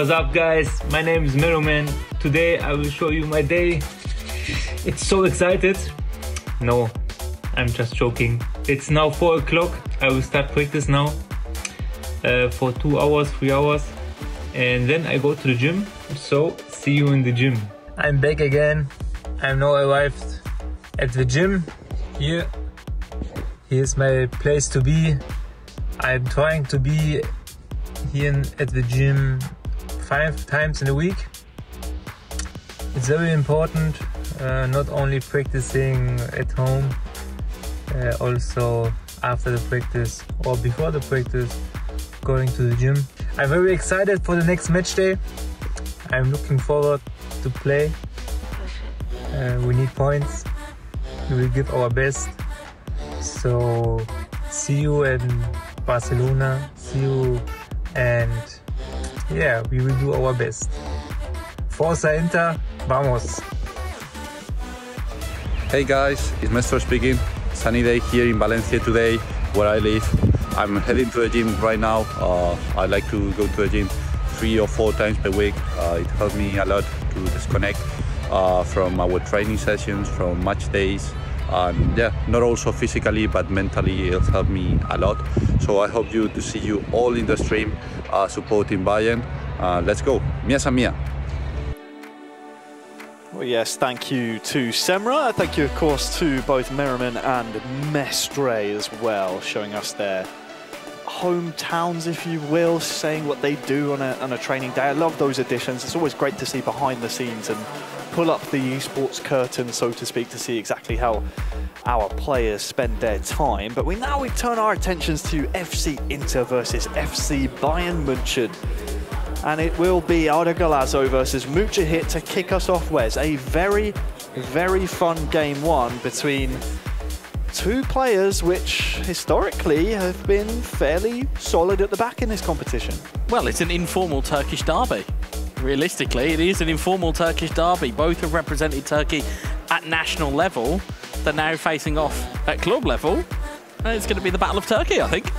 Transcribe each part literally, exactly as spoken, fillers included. What's up guys, my name is Meeromann. Today I will show you my day. It's so excited. No, I'm just joking. It's now four o'clock. I will start practice now uh, for two hours, three hours, and then I go to the gym. So see you in the gym. I'm back again. I now arrived at the gym. Here, here's my place to be. I'm trying to be here at the gym five times in a week. It's very important, uh, not only practicing at home, uh, also after the practice or before the practice, going to the gym. I'm very excited for the next match day. I'm looking forward to play. Uh, we need points. We will give our best. So see you in Barcelona. See you. And yeah, we will do our best. Forza Inter, vamos! Hey guys, it's Mestre speaking. Sunny day here in Valencia today, where I live. I'm heading to the gym right now. Uh, I like to go to the gym three or four times per week. Uh, it helped me a lot to disconnect uh, from our training sessions, from match days. And yeah, not also physically, but mentally it helped me a lot. So I hope you to see you all in the stream uh, supporting Bayern. Uh, let's go, mia san mia. Well, yes, thank you to Semra. Thank you, of course, to both Merriman and Mestre as well, showing us their hometowns, if you will, saying what they do on a, on a training day. I love those additions. It's always great to see behind the scenes and pull up the esports curtain, so to speak, to see exactly how our players spend their time. But we now we turn our attentions to F C Inter versus F C Bayern München. And it will be Arda Galazzo versus Mücahit to kick us off, Wes. A very, very fun game one between two players which historically have been fairly solid at the back in this competition. Well, it's an informal Turkish derby. Realistically, it is an informal Turkish derby. Both have represented Turkey at national level. They're now facing off at club level. And it's going to be the Battle of Turkey, I think.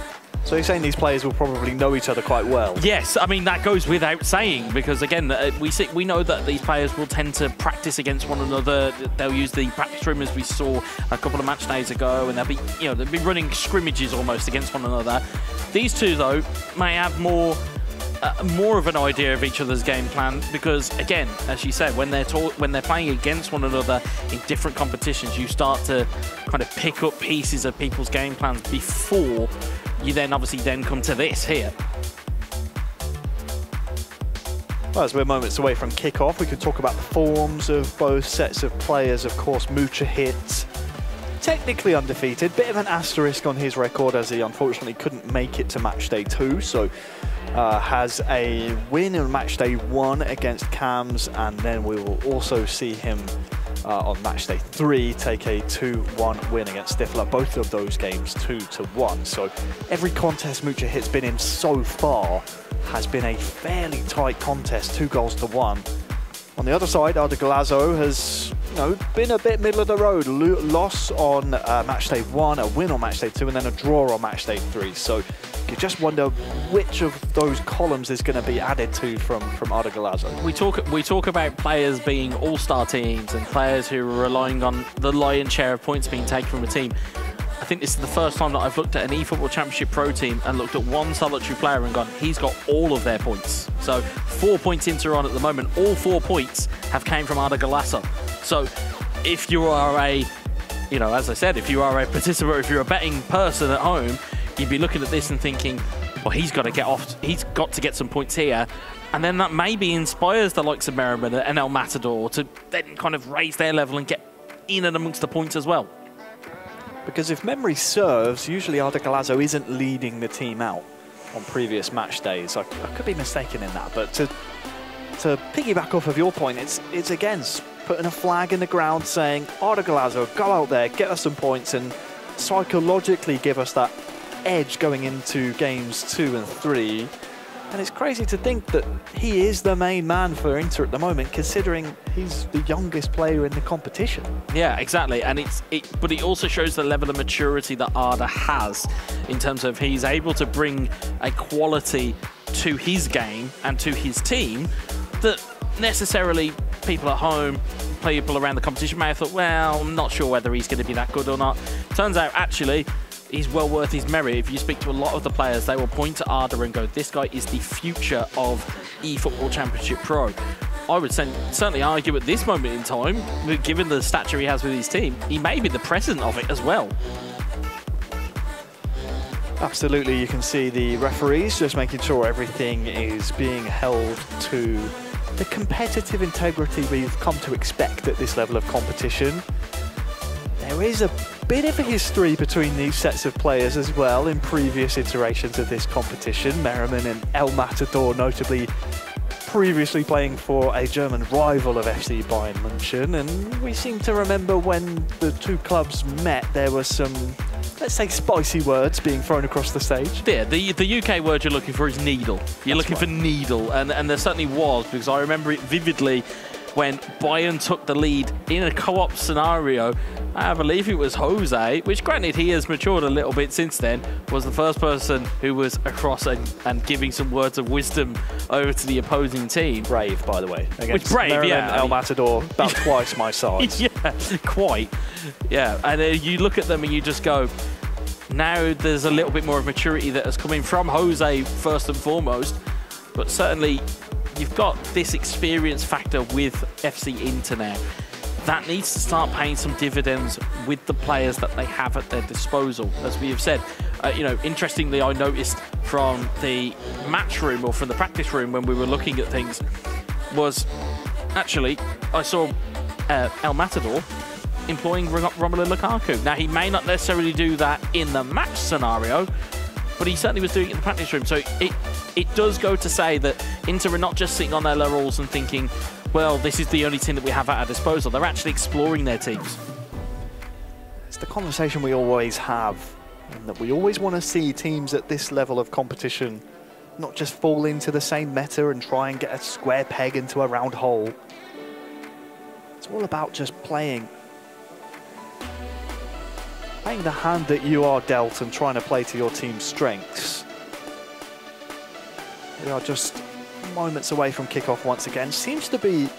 So you're saying these players will probably know each other quite well? Yes, I mean, that goes without saying, because again, we see, we know that these players will tend to practice against one another. They'll use the practice room, as we saw a couple of match days ago, and they'll be, you know, they'll be running scrimmages almost against one another. These two, though, may have more... Uh, more of an idea of each other's game plan, because again, as you said, when they're when they're playing against one another in different competitions, you start to kind of pick up pieces of people's game plans before you then obviously then come to this here. Well, as we're moments away from kickoff, we could talk about the forms of both sets of players. Of course, Mücahit, technically undefeated, bit of an asterisk on his record as he unfortunately couldn't make it to match day two, so uh, has a win in match day one against Cams, and then we will also see him uh, on match day three take a two one win against Stifler, both of those games two to one. So every contest Mücahit's been in so far has been a fairly tight contest, two goals to one. On the other side, Arda Galazzo has, you know, been a bit middle of the road. Lo loss on uh, match day one, a win on match day two, and then a draw on match day three. So you just wonder which of those columns is going to be added to from from Arda Galazzo. We talk we talk about players being all-star teams and players who are relying on the lion's share of points being taken from a team. I think this is the first time that I've looked at an eFootball Championship Pro team and looked at one solitary player and gone, he's got all of their points. So four points Inter on at the moment. All four points have came from Arda Galazzo. So if you are a, you know, as I said, if you are a participant, if you're a betting person at home, you'd be looking at this and thinking, well, he's got to get off, he's got to get some points here. And then that maybe inspires the likes of Merriman and El Matador to then kind of raise their level and get in and amongst the points as well. Because if memory serves, usually Arda Galazzo isn't leading the team out on previous match days. I, I could be mistaken in that, but to to piggyback off of your point, it's it's again putting a flag in the ground saying, Arda Galazzo, go out there, get us some points, and psychologically give us that edge going into games two and three. And it's crazy to think that he is the main man for Inter at the moment, considering he's the youngest player in the competition. Yeah, exactly. And it's it, but it also shows the level of maturity that Arda has in terms of he's able to bring a quality to his game and to his team that necessarily people at home, people around the competition may have thought, well, I'm not sure whether he's going to be that good or not. Turns out, actually, he's well worth his merit. If you speak to a lot of the players, they will point to Arda and go, this guy is the future of eFootball Championship Pro. I would certainly argue at this moment in time, given the stature he has with his team, he may be the president of it as well. Absolutely, you can see the referees just making sure everything is being held to the competitive integrity we've come to expect at this level of competition. There is a bit of a history between these sets of players as well in previous iterations of this competition. Merriman and El Matador notably previously playing for a German rival of F C Bayern München, and we seem to remember when the two clubs met there were some, let's say, spicy words being thrown across the stage. Yeah, the, the U K word you're looking for is needle. You're That's looking right. for needle, and, and there certainly was, because I remember it vividly when Bayern took the lead in a co-op scenario. I believe it was Jose, which granted he has matured a little bit since then, was the first person who was across and, and giving some words of wisdom over to the opposing team. Brave, by the way. Against which brave, Merriman, yeah. El Matador, about twice my size. Yeah, quite. Yeah, and uh, you look at them and you just go, now there's a little bit more of maturity that has come in from Jose first and foremost, but certainly you've got this experience factor with F C Inter now. That needs to start paying some dividends with the players that they have at their disposal, as we have said. Uh, you know, interestingly, I noticed from the match room or from the practice room when we were looking at things was actually I saw uh, El Matador employing Romelu Lukaku. Now, he may not necessarily do that in the match scenario, but he certainly was doing it in the practice room. So it, it does go to say that Inter are not just sitting on their laurels and thinking, well, this is the only team that we have at our disposal. They're actually exploring their teams. It's the conversation we always have, and that we always want to see teams at this level of competition not just fall into the same meta and try and get a square peg into a round hole. It's all about just playing. Playing the hand that you are dealt and trying to play to your team's strengths. We are just moments away from kickoff once again. Seems to be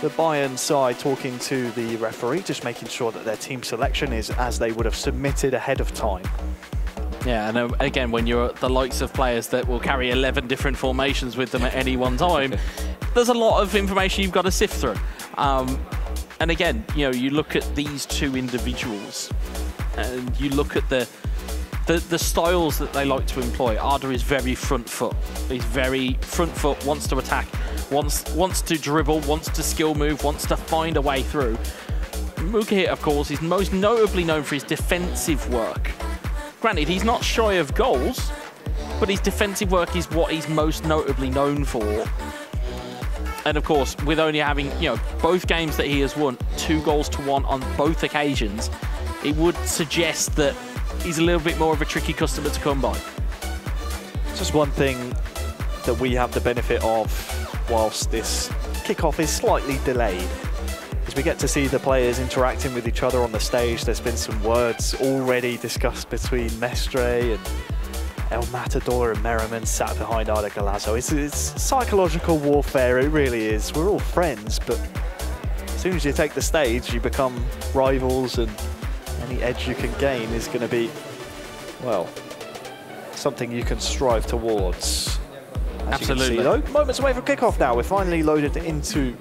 the Bayern side talking to the referee, just making sure that their team selection is as they would have submitted ahead of time. Yeah, and again, when you're the likes of players that will carry eleven different formations with them at any one time, there's a lot of information you've got to sift through. Um, and again, you know, you look at these two individuals and you look at the The, the styles that they like to employ. Arda is very front foot. He's very front foot, wants to attack, wants wants to dribble, wants to skill move, wants to find a way through. Mücahit, of course, is most notably known for his defensive work. Granted, he's not shy of goals, but his defensive work is what he's most notably known for. And of course, with only having, you know, both games that he has won, two goals to one on both occasions, it would suggest that he's a little bit more of a tricky customer to come by. Just one thing that we have the benefit of whilst this kickoff is slightly delayed is we get to see the players interacting with each other on the stage. There's been some words already discussed between Mestre and El Matador, and Merriman sat behind Arda Galazzo. It's, it's psychological warfare, it really is. We're all friends, but as soon as you take the stage, you become rivals, and any edge you can gain is going to be, well, something you can strive towards. As Absolutely. You can see, though, moments away from kickoff now. We're finally loaded into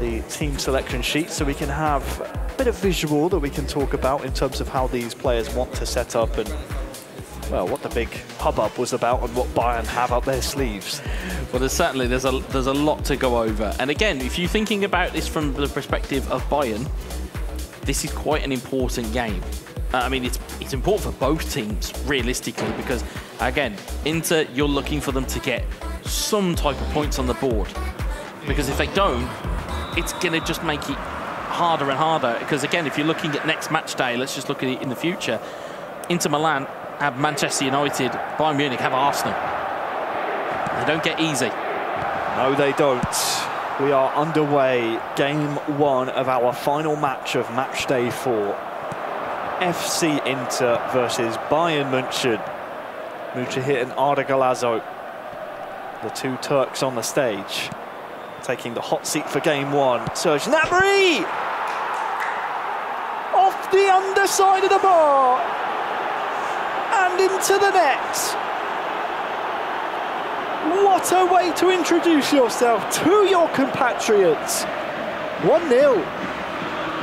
the team selection sheet, so we can have a bit of visual that we can talk about in terms of how these players want to set up and, well, what the big hubbub was about and what Bayern have up their sleeves. Well, there's certainly there's a there's a lot to go over. And again, if you're thinking about this from the perspective of Bayern, this is quite an important game. Uh, I mean, it's it's important for both teams, realistically, because, again, Inter, you're looking for them to get some type of points on the board. Because if they don't, it's going to just make it harder and harder. Because, again, if you're looking at next match day, let's just look at it in the future. Inter Milan have Manchester United, Bayern Munich have Arsenal. They don't get easy. No, they don't. We are underway, game one of our final match of match day four. F C Inter versus Bayern München. Mücahit and Arda Galazzo The two Turks on the stage, taking the hot seat for game one. Serge Gnabry! Off the underside of the bar! And into the net! What a way to introduce yourself to your compatriots! one nil.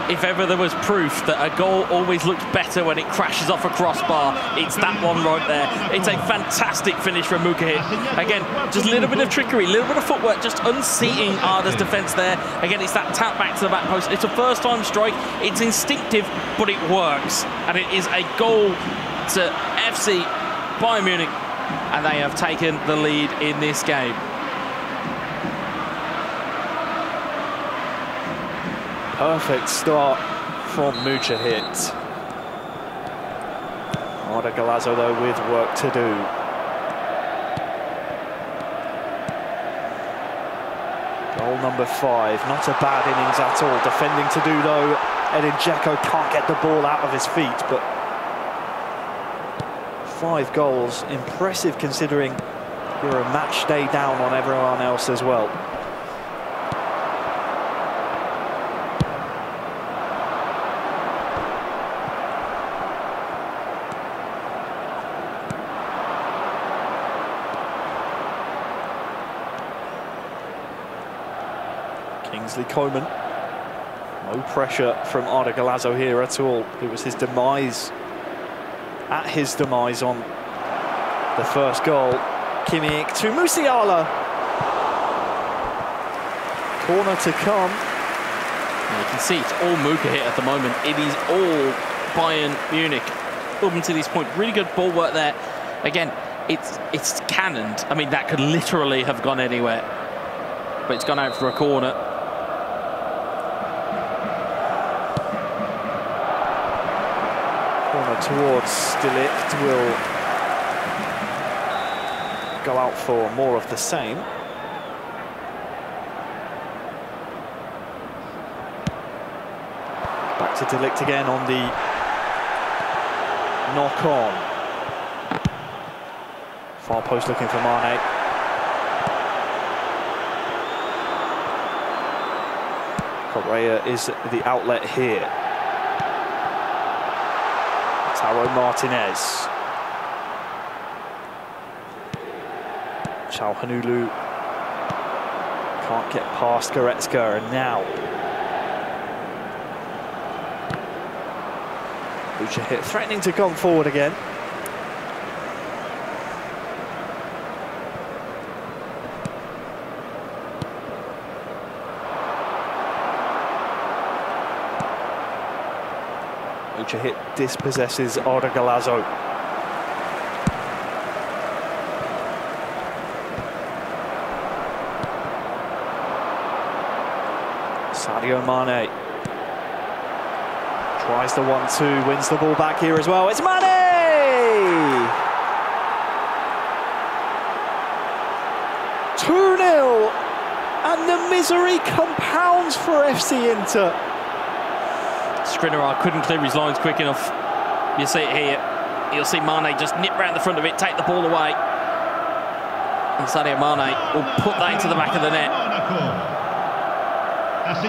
If ever there was proof that a goal always looks better when it crashes off a crossbar, it's that one right there. It's a fantastic finish from Mücahit. Again, just a little bit of trickery, a little bit of footwork, just unseating Arda's defence there. Again, it's that tap back to the back post. It's a first-time strike. It's instinctive, but it works. And it is a goal to F C Bayern Munich. And they have taken the lead in this game. Perfect start from Mücahit. Arda Galazzo, though, with work to do. Goal number five, not a bad innings at all. Defending to do, though. Edin Dzeko can't get the ball out of his feet, but five goals, impressive considering you're a match day down on everyone else as well. Kingsley Coman, no pressure from Arda Galazzo here at all. It was his demise, at his demise on the first goal. Kimmich to Musiala. Corner to come. And you can see it's all Mücahit at the moment. It is all Bayern Munich up until this point. Really good ball work there. Again, it's, it's cannoned. I mean, that could literally have gone anywhere. But it's gone out for a corner. Towards de Ligt will go out for more of the same. Back to de Ligt again on the knock on. Far post looking for Mane. Correa is the outlet here. Lautaro Martinez. Çalhanoğlu can't get past Goretzka, and now Mücahit threatening to come forward again. Hit dispossesses Arda Galazzo. Sadio Mane tries the one two, wins the ball back here as well. It's Mane! two nil, and the misery compounds for F C Inter. Skriniar couldn't clear his lines quick enough. You see it here. You'll see Mane just nip round the front of it, take the ball away. And Sadio Mane will put that into the back of the net.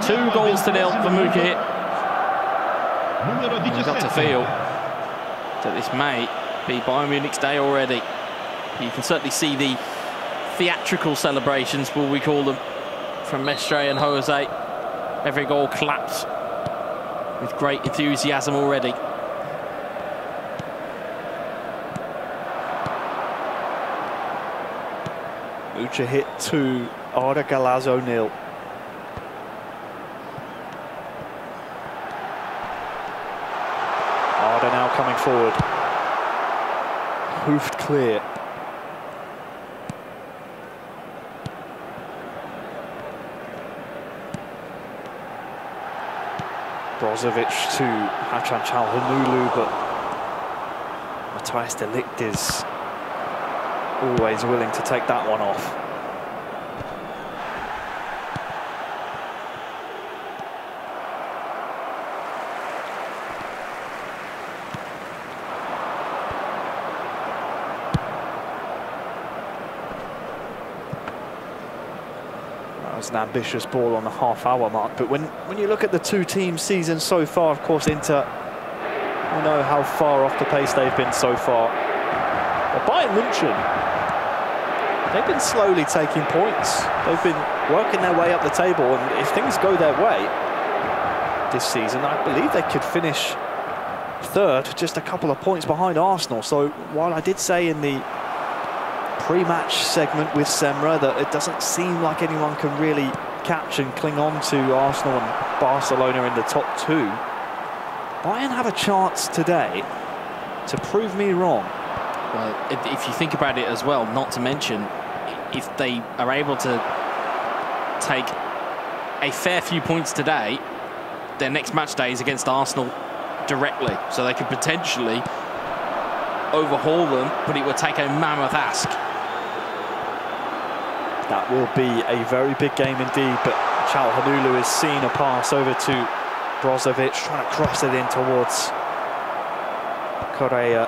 Two goals to nil for Mücahit. You've got to feel that this may be Bayern Munich's day already. You can certainly see the theatrical celebrations, will we call them, from Mestre and Jose. Every goal claps with great enthusiasm already. Mücahit two, Arda Galazzo nil. Arda now coming forward. Hoofed clear. Brozovic to Hakan Çalhanoğlu, but Matthijs de Ligt is always willing to take that one off. that's an ambitious ball on the half-hour mark. But when, when you look at the two teams' season so far, of course, Inter, you know how far off the pace they've been so far. But Bayern München, they've been slowly taking points. They've been working their way up the table, and if things go their way this season, I believe they could finish third, just a couple of points behind Arsenal. So while I did say in the pre-match segment with Semra that it doesn't seem like anyone can really catch and cling on to Arsenal and Barcelona in the top two, Bayern have a chance today to prove me wrong. Well, if you think about it as well, not to mention, if they are able to take a fair few points today, their next match day is against Arsenal directly, so they could potentially overhaul them, but it would take a mammoth ask. That will be a very big game indeed, but Çalhanoğlu is seen a pass over to Brozovic, trying to cross it in towards Correa.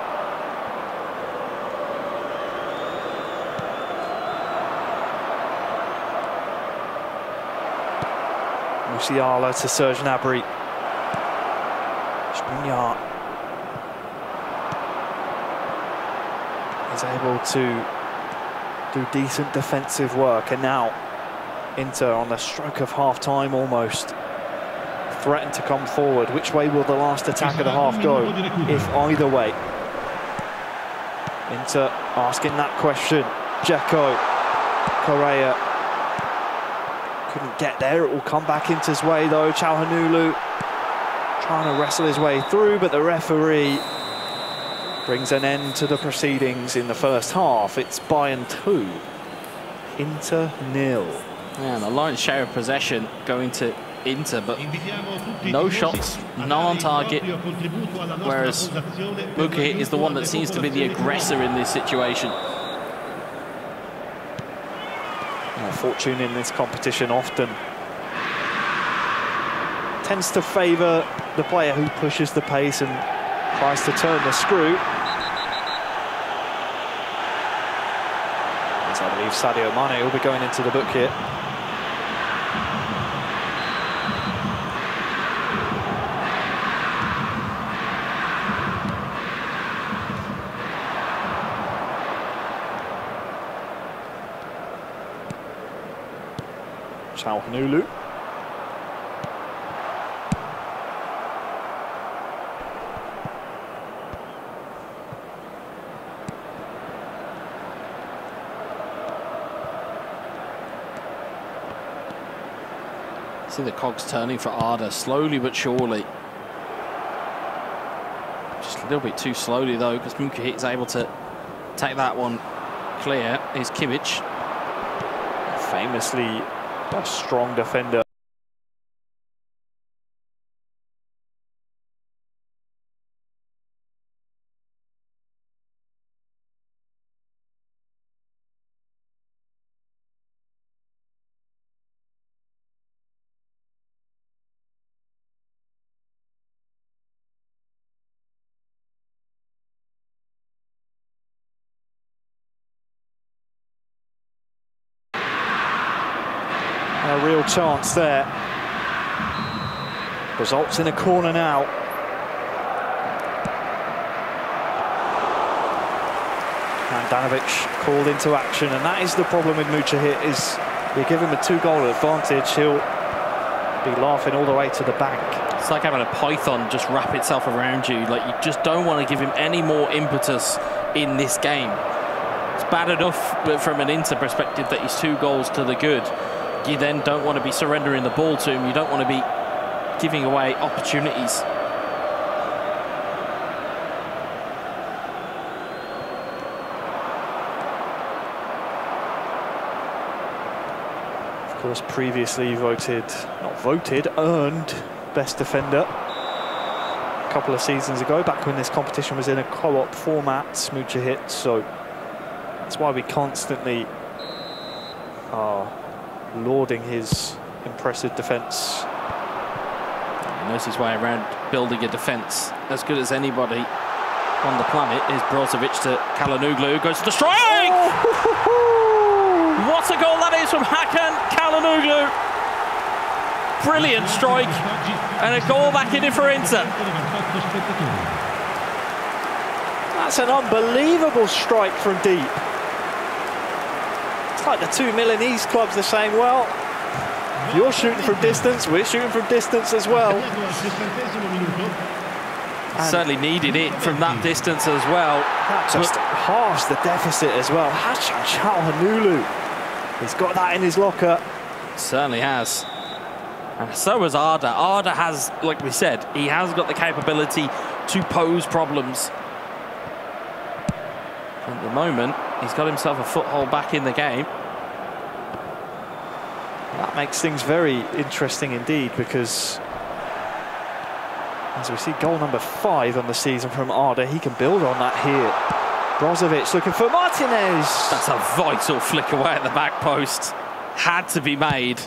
Musiala to Serge Gnabry. Skriniar is able to do decent defensive work, and now Inter, on the stroke of half-time almost, threaten to come forward. Which way will the last attack of the half go, if either way? Inter asking that question. Dzeko, Correa couldn't get there. It will come back Inter's way though. Çalhanoğlu trying to wrestle his way through, but the referee brings an end to the proceedings in the first half. It's Bayern two, Inter nil. And a lion's share of possession going to Inter, but no shots, none on target, whereas Mkhitaryan is the one that seems to be the aggressor in this situation. Well, fortune in this competition often tends to favour the player who pushes the pace and tries to turn the screw. As I believe Sadio Mane will be going into the book here. Çalhanoğlu. See the cogs turning for Arda, slowly but surely. Just a little bit too slowly though, because Mkhitaryan is able to take that one clear. Here's Kimmich, famously a strong defender. A real chance there. Results in a corner now. Handanovic called into action, and that is the problem with Mücahit, is you give him a two-goal advantage, he'll be laughing all the way to the bank. It's like having a python just wrap itself around you. Like, you just don't want to give him any more impetus in this game. It's bad enough, but from an Inter perspective, that he's two goals to the good. You then don't want to be surrendering the ball to him. You don't want to be giving away opportunities. Of course, previously voted, not voted, earned best defender a couple of seasons ago, back when this competition was in a co-op format, Mücahit. So that's why we constantly are lauding his impressive defence. He knows his way around building a defence as good as anybody on the planet. Is Brozovic to Çalhanoğlu, goes to the strike! Oh! What a goal that is from Hakan Çalhanoğlu! Çalhanoğlu. Brilliant strike and a goal back in it for Inter. That's an unbelievable strike from deep. It's like the two Milanese clubs are saying, well, you're shooting from distance, we're shooting from distance as well. And certainly needed it from that distance as well. That just but halves the deficit as well. Hakan Çalhanoğlu, he's got that in his locker. Certainly has. And so has Arda. Arda has, like we said, he has got the capability to pose problems. At the moment, he's got himself a foothold back in the game. That makes things very interesting indeed, because as we see goal number five on the season from Arda, he can build on that here. Brozovic looking for Martinez. That's a vital flick away at the back post. Had to be made.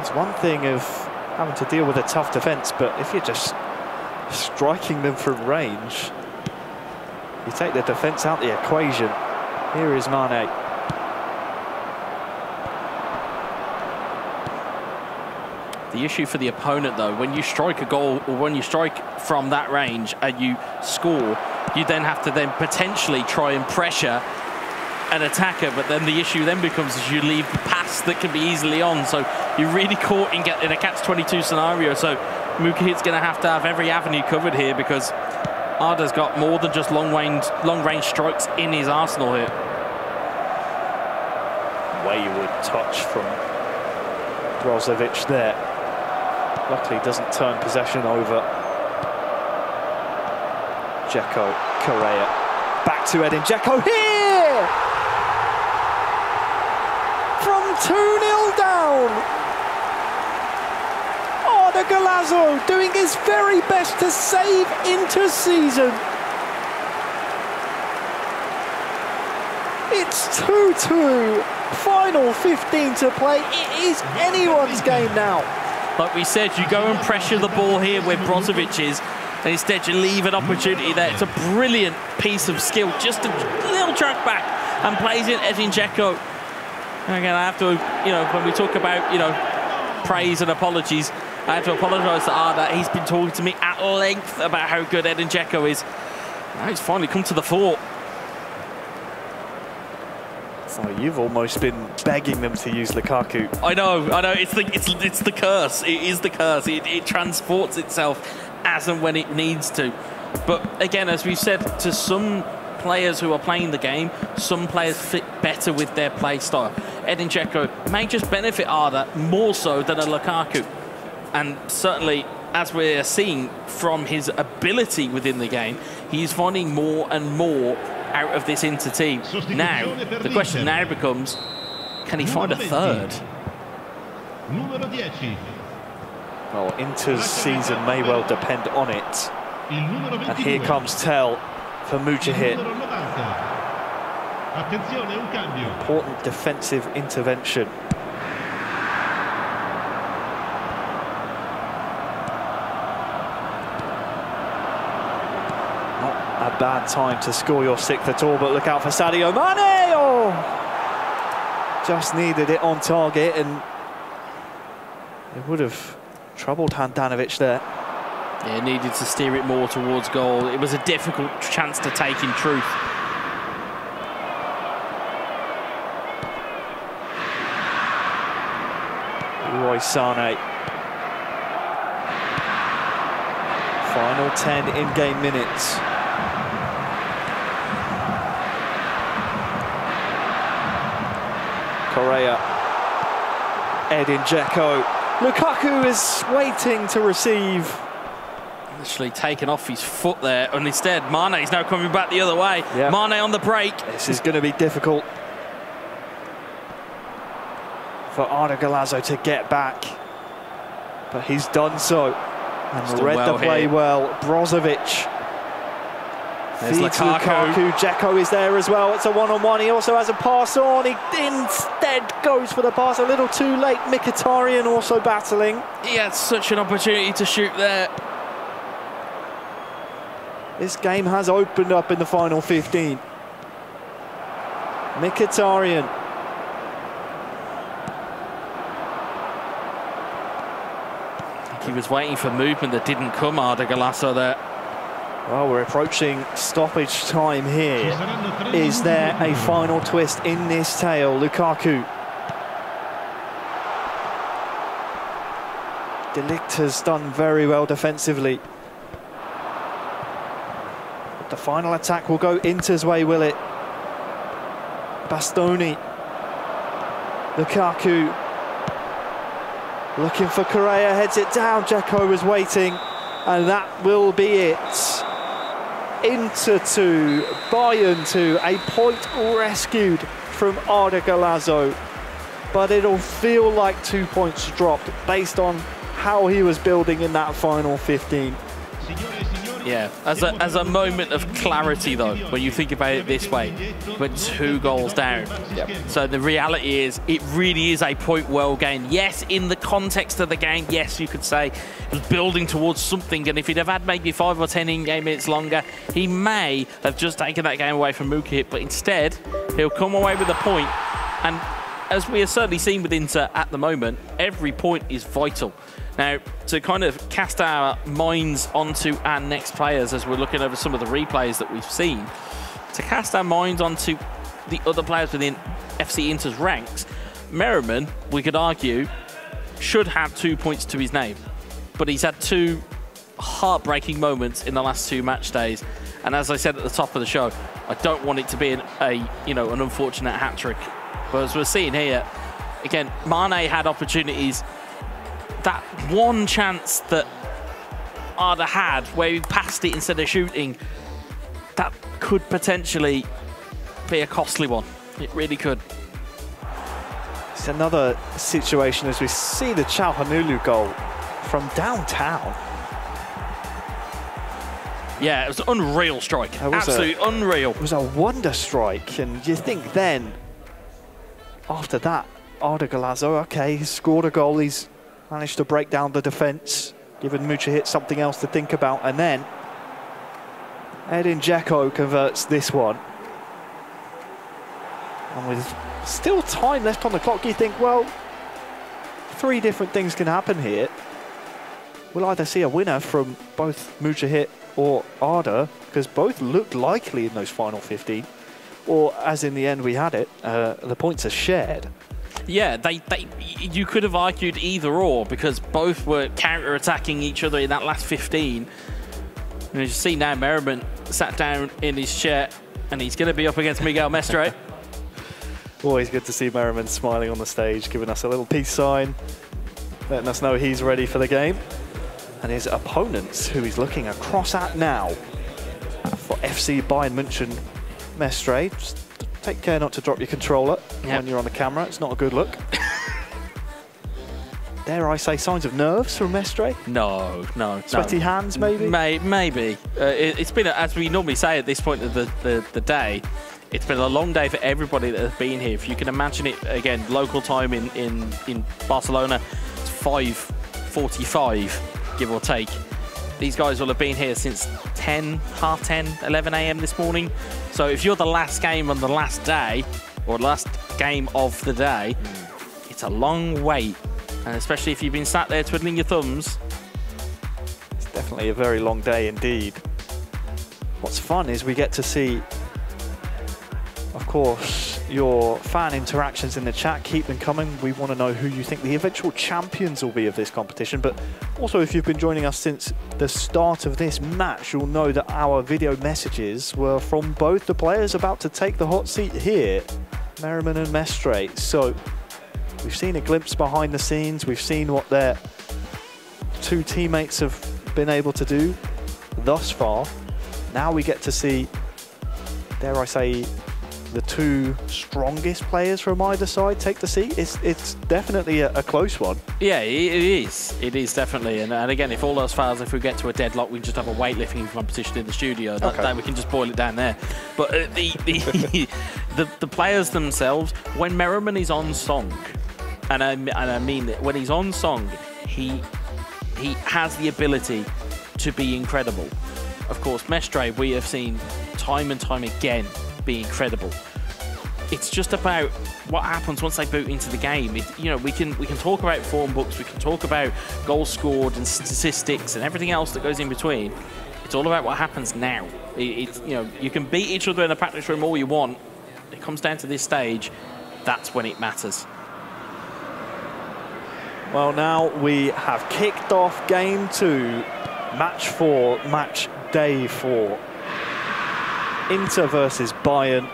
It's one thing of having to deal with a tough defence, but if you're just striking them from range, you take the defence out the equation. Here is Mane. The issue for the opponent, though, when you strike a goal or when you strike from that range and you score, you then have to then potentially try and pressure an attacker, but then the issue then becomes is you leave the pass that can be easily on, so you're really caught in, get, in a catch twenty-two scenario. So Mukahit's going to have to have every avenue covered here, because Arda's got more than just long-range long-range strikes in his arsenal here. Wayward touch from Brozovic there. Luckily doesn't turn possession over. Dzeko, Correa, back to Edin Dzeko here! From two nil down! Arda Galazzo doing his very best to save Inter's season. It's two two, final fifteen to play. It is anyone's game now. Like we said, you go and pressure the ball here where Brozovic is, and instead you leave an opportunity there. It's a brilliant piece of skill, just a little track back and plays in Edin Dzeko. And again, I have to, you know, when we talk about, you know, praise and apologies, I have to apologise to Arda. He's been talking to me at length about how good Edin Dzeko is. Now he's finally come to the fore. So you've almost been begging them to use Lukaku. I know, I know. It's the it's it's the curse. It is the curse. It, it transports itself as and when it needs to. But again, as we've said, to some players who are playing the game, some players fit better with their play style. Edin Dzeko may just benefit Arda more so than a Lukaku. And certainly, as we're seeing from his ability within the game, he's finding more and more out of this Inter team. Now, the question now becomes, can he find a third? Well, Inter's season may well depend on it. And here comes Tel for Mücahit. Important defensive intervention. Bad time to score your sixth at all, but look out for Sadio Mane! Oh, just needed it on target, and it would have troubled Handanovic there. Yeah, needed to steer it more towards goal. It was a difficult chance to take, in truth. Leroy Sané. Final ten in-game minutes. Correa, Edin Dzeko, Lukaku is waiting to receive. Literally taken off his foot there, and instead Mane is now coming back the other way. Yep. Mane on the break. This is going to be difficult for Arda Galazzo to get back, but he's done so and he's read well the play here. Well, Brozovic. There's Lukaku. Dzeko is there as well. It's a one-on-one. He also has a pass on. He instead goes for the pass a little too late. Mkhitaryan also battling. He had such an opportunity to shoot there. This game has opened up in the final fifteen. Mkhitaryan. I think he was waiting for movement that didn't come, Arda Galazzo there. Well, we're approaching stoppage time here. Is there a final twist in this tale? Lukaku. De Ligt has done very well defensively. The final attack will go Inter's way, will it? Bastoni. Lukaku. Looking for Correa, heads it down. Dzeko was waiting, and that will be it. Inter two, Bayern two, a point rescued from Arda Galazzo. But it'll feel like two points dropped based on how he was building in that final fifteen. Yeah, as a, as a moment of clarity though, when you think about it this way, we're two goals down. Yep. So the reality is, it really is a point well gained. Yes, in the context of the game, yes, you could say it was building towards something, and if he'd have had maybe five or ten in-game minutes longer, he may have just taken that game away from Mukahit, but instead, he'll come away with a point, and as we have certainly seen with Inter at the moment, every point is vital. Now, to kind of cast our minds onto our next players as we're looking over some of the replays that we've seen, to cast our minds onto the other players within F C Inter's ranks, Merriman, we could argue, should have two points to his name. But he's had two heartbreaking moments in the last two match days. And as I said at the top of the show, I don't want it to be an, a, you know, an unfortunate hat-trick. But as we're seeing here, again, Mane had opportunities. That one chance that Arda had, where he passed it instead of shooting, that could potentially be a costly one. It really could. It's another situation as we see the Çalhanoğlu goal from downtown. Yeah, it was an unreal strike. Absolutely a, unreal. It was a wonder strike, and you think then, after that, Arda Galazzo, okay, he's scored a goal, he's managed to break down the defence, giving Mücahit something else to think about, and then Edin Dzeko converts this one. And with still time left on the clock, you think, well, three different things can happen here. We'll either see a winner from both Mücahit or Arda, because both looked likely in those final fifteen, or as in the end we had it, uh, the points are shared. Yeah, they, they, you could have argued either or, because both were counter-attacking each other in that last fifteen. And as you see now, Merriman sat down in his chair, and he's going to be up against Miguel Mestre. Always good to see Merriman smiling on the stage, giving us a little peace sign, letting us know he's ready for the game. And his opponents, who he's looking across at now, for F C Bayern München, Mestre. Just take care not to drop your controller yep. when you're on the camera. It's not a good look. Dare I say signs of nerves from Mestre? No, no. Sweaty no. hands, maybe? May, maybe. Uh, it, it's been, a, as we normally say at this point of the, the, the day, it's been a long day for everybody that has been here. If you can imagine it, again, local time in, in, in Barcelona, it's five forty-five, give or take. These guys will have been here since ten, half ten, eleven A M this morning. So if you're the last game on the last day, or last game of the day, it's a long wait. And especially if you've been sat there twiddling your thumbs. It's definitely a very long day indeed. What's fun is we get to see, of course, your fan interactions in the chat. Keep them coming. We want to know who you think the eventual champions will be of this competition. But also, if you've been joining us since the start of this match, you'll know that our video messages were from both the players about to take the hot seat here, Merriman and Mestre. So we've seen a glimpse behind the scenes. We've seen what their two teammates have been able to do thus far. Now we get to see, dare I say, the two strongest players from either side take the seat. It's, it's definitely a, a close one. Yeah, it, it is. It is definitely. And, and again, if all else fails, if we get to a deadlock, we can just have a weightlifting competition in the studio. Okay. That, that we can just boil it down there. But uh, the, the, the, the players themselves, when Merriman is on song, and I, and I mean that, when he's on song, he, he has the ability to be incredible. Of course, Mestre, we have seen time and time again be incredible. it's just about what happens once they boot into the game. It, you know, we can we can talk about form books, we can talk about goals scored and statistics and everything else that goes in between. It's all about what happens now. It, it, you know, you can beat each other in the practice room all you want. It comes down to this stage. That's when it matters. Well, now we have kicked off game two, match four, match day four. Inter versus Bayern.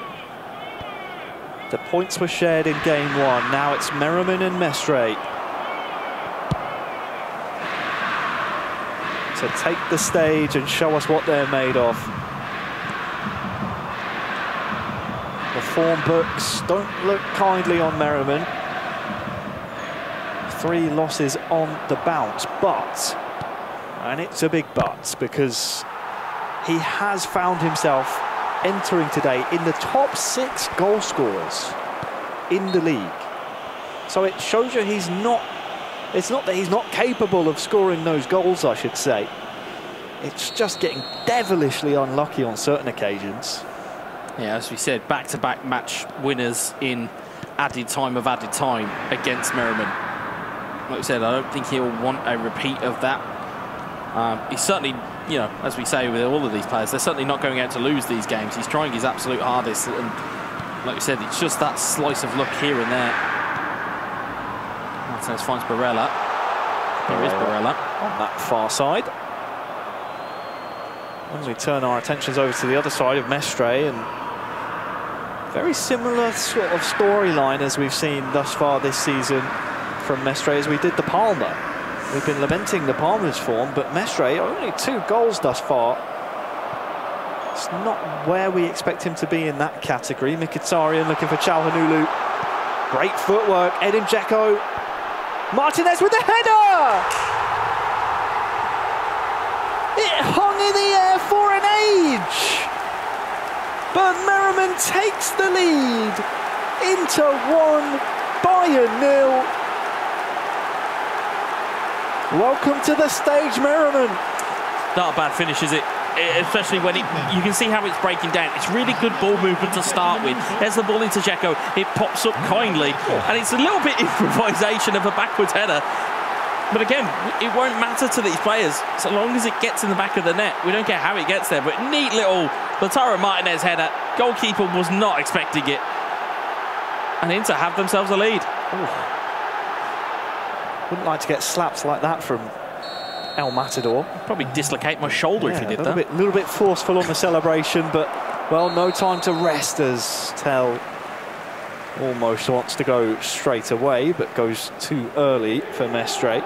The points were shared in game one. Now it's Merriman and Mestre to take the stage and show us what they're made of. The form books don't look kindly on Merriman. Three losses on the bounce, but, and it's a big but, because he has found himself entering today in the top six goal scorers in the league. So it shows you he's not, it's not that he's not capable of scoring those goals, I should say. It's just getting devilishly unlucky on certain occasions. Yeah, as we said, back-to-back match winners in added time of added time against Merriman. Like we said, I don't think he'll want a repeat of that. Um, he's certainly... You know, as we say with all of these players, they're certainly not going out to lose these games. He's trying his absolute hardest, and like you said, it's just that slice of luck here and there. Martinez finds Barella. There is Barella on that far side. As we turn our attentions over to the other side of Mestre, and very similar sort of storyline as we've seen thus far this season from Mestre as we did the Palmer. We've been lamenting the Palmer's form, but Mestre, only two goals thus far. It's not where we expect him to be in that category. Mkhitaryan looking for Çalhanoğlu. Great footwork, Edin Dzeko. Martinez with the header! It hung in the air for an age! But Merriman takes the lead. Inter one, Bayern nil. Welcome to the stage, Merriman. Not a bad finish, is it? Especially when it, you can see how it's breaking down. It's really good ball movement to start with. There's the ball into Dzeko. It pops up kindly. And it's a little bit improvisation of a backwards header. But again, it won't matter to these players. So long as it gets in the back of the net, we don't care how it gets there. But neat little Lautaro Martinez header. Goalkeeper was not expecting it. And Inter have themselves a lead. Ooh. Wouldn't like to get slapped like that from El Matador. Probably dislocate my shoulder yeah, if he did a that. A little bit forceful on the celebration, but, well, no time to rest as Tel almost wants to go straight away, but goes too early for Mestre.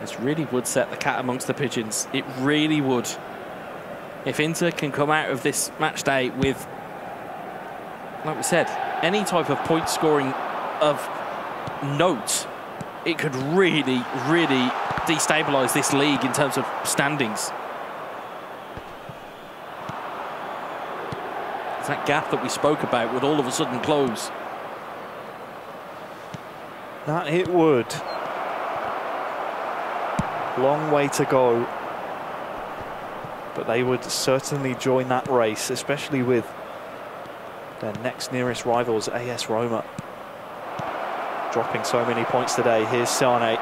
This really would set the cat amongst the pigeons. It really would. If Inter can come out of this match day with, like we said, any type of point scoring of note, it could really, really destabilise this league in terms of standings. It's that gap that we spoke about would all of a sudden close. That it would. Long way to go. But they would certainly join that race, especially with their next nearest rivals, A S Roma. Dropping so many points today. Here's Sané.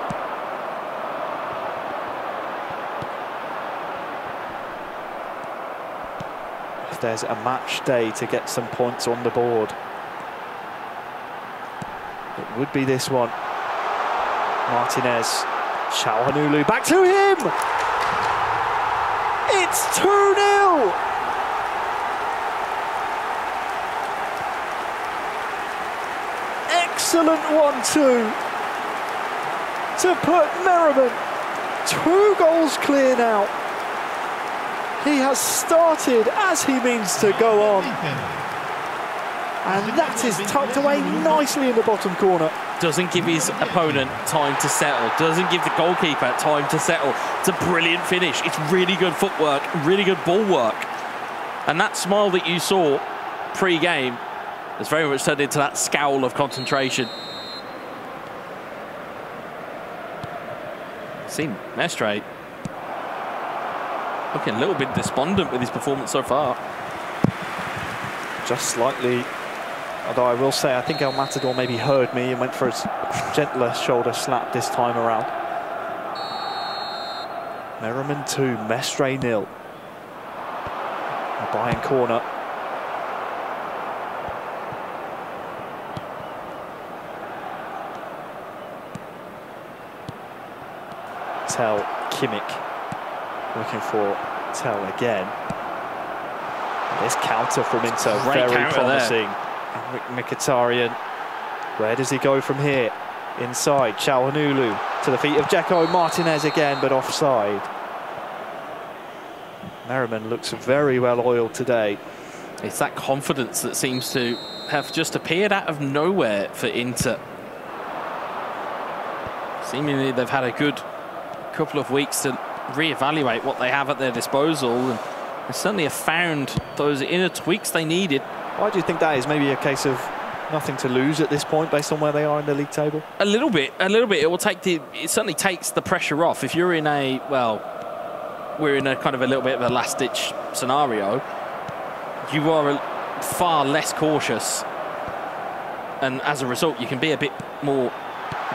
If there's a match day to get some points on the board, it would be this one. Martinez, Çalhanoğlu, back to him! It's two nil! Excellent one two to put Merriman two goals clear now. He has started as he means to go on. And that is tucked away nicely in the bottom corner. Doesn't give his opponent time to settle. Doesn't give the goalkeeper time to settle. It's a brilliant finish. It's really good footwork, really good ball work. And that smile that you saw pre-game, it's very much turned into that scowl of concentration. See, Mestre looking a little bit despondent with his performance so far. just slightly. Although I will say, I think El Matador maybe heard me and went for his gentler shoulder slap this time around. Merriman two, Mestre nil. A Bayern corner. Tell Kimmich looking for Tell again. This counter from Inter, very counter promising. There. Mkhitaryan, where does he go from here? Inside, Çalhanoğlu to the feet of Dzeko, Martinez again, but offside. Merriman looks very well oiled today. It's that confidence that seems to have just appeared out of nowhere for Inter. Seemingly they've had a good couple of weeks to reevaluate what they have at their disposal, and they certainly have found those inner tweaks they needed. Why do you think that is? Maybe a case of nothing to lose at this point, based on where they are in the league table. A little bit, a little bit. It will take the. It certainly takes the pressure off. If you're in a well, we're in a kind of a little bit of a last-ditch scenario. You are a, far less cautious, and as a result, you can be a bit more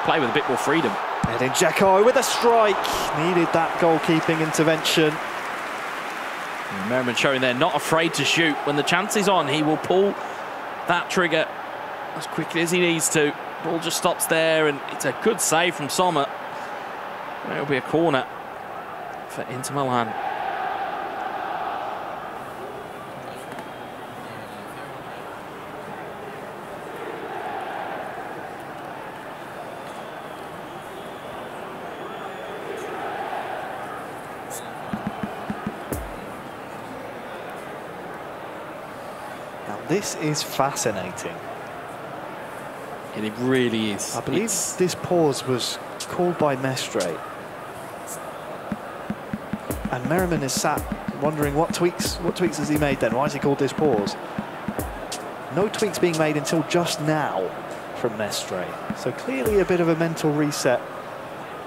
play with a bit more freedom. Edin Dzeko with a strike. Needed that goalkeeping intervention. Merriman showing they're not afraid to shoot. When the chance is on, he will pull that trigger as quickly as he needs to. Ball just stops there, and it's a good save from Sommer. It'll be a corner for Inter Milan. This is fascinating. And it really is. I believe it's... this pause was called by Mestre. And Merriman is sat wondering what tweaks, what tweaks has he made then? Why has he called this pause? No tweaks being made until just now from Mestre. So clearly a bit of a mental reset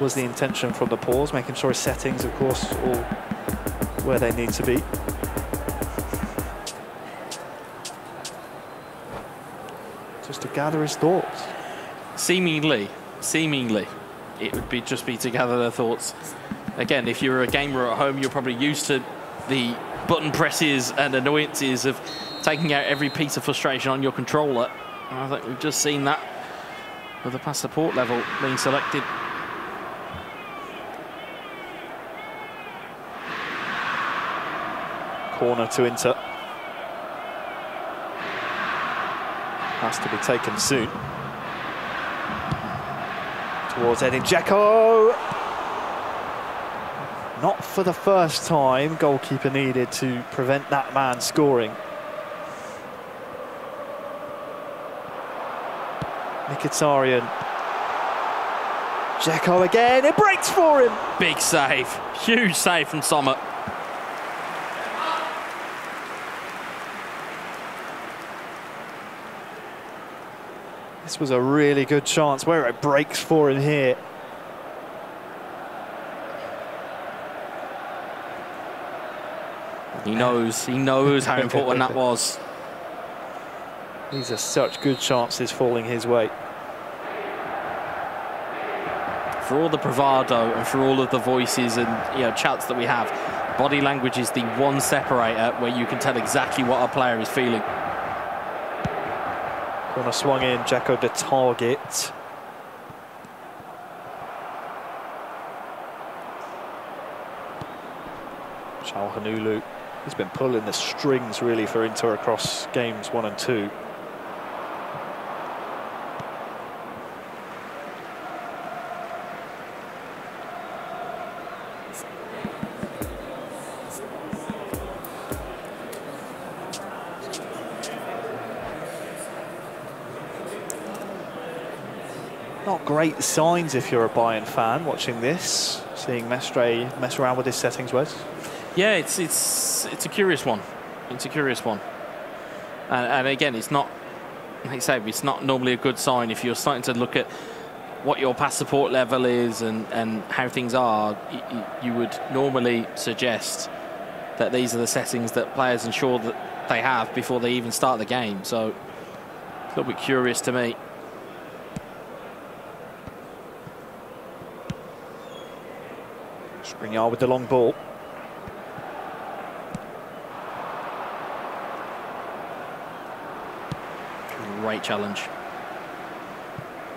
was the intention from the pause, making sure his settings, of course, all where they need to be. Just to gather his thoughts. Seemingly, seemingly, it would be just be to gather their thoughts. Again, if you're a gamer at home, you're probably used to the button presses and annoyances of taking out every piece of frustration on your controller. And I think we've just seen that with the pass support level being selected. Corner to Inter. Has to be taken soon. Towards Edin Dzeko. Not for the first time, goalkeeper needed to prevent that man scoring. Mkhitaryan. Dzeko again, it breaks for him. Big save, huge save from Sommer. This was a really good chance where it breaks for him here. He knows, he knows how important that was. These are such good chances falling his way. For all the bravado and for all of the voices and you know chats that we have, body language is the one separator where you can tell exactly what a player is feeling. Corner swung in, Dzeko the target. Çalhanoğlu, he's been pulling the strings really for Inter across games one and two. Not great signs if you're a Bayern fan watching this, seeing Mestre mess around with his settings, Wes. Yeah, it's it's it's a curious one. It's a curious one, and, and again, it's not like I say, it's not normally a good sign if you're starting to look at what your pass support level is and and how things are. You, you would normally suggest that these are the settings that players ensure that they have before they even start the game. So a little bit curious to me. Skriniar with the long ball. Great challenge.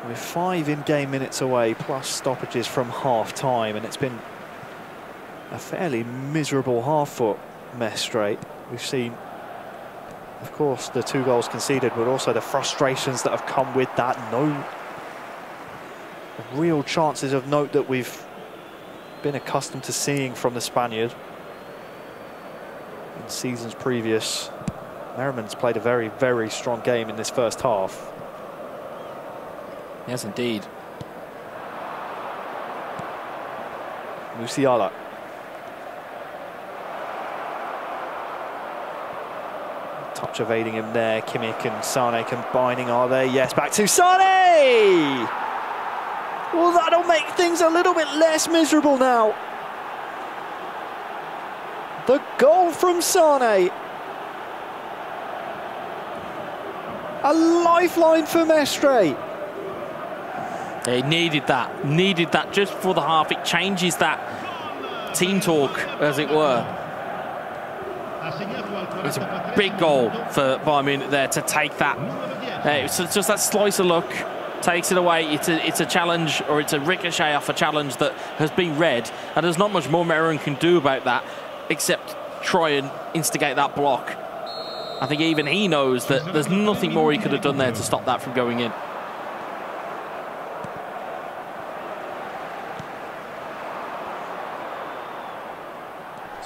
We're five in-game minutes away, plus stoppages from half-time, and it's been a fairly miserable half for Mestre. We've seen, of course, the two goals conceded, but also the frustrations that have come with that. No real chances of note that we've been accustomed to seeing from the Spaniard in seasons previous. Merriman's played a very, very strong game in this first half. Yes, indeed. Musiala. Touch evading him there. Kimmich and Sané combining, are they? Yes, back to Sané! Well, that'll make things a little bit less miserable now. The goal from Sané. A lifeline for Mestre. They needed that, needed that just before the half. It changes that team talk, as it were. It's a big goal for Bayern Munich there to take that. Uh, it's just that slice of luck, takes it away. It's a, it's a challenge, or it's a ricochet off a challenge that has been read, and there's not much more Merriman can do about that except try and instigate that block. I think even he knows that there's nothing more he could have done there to stop that from going in.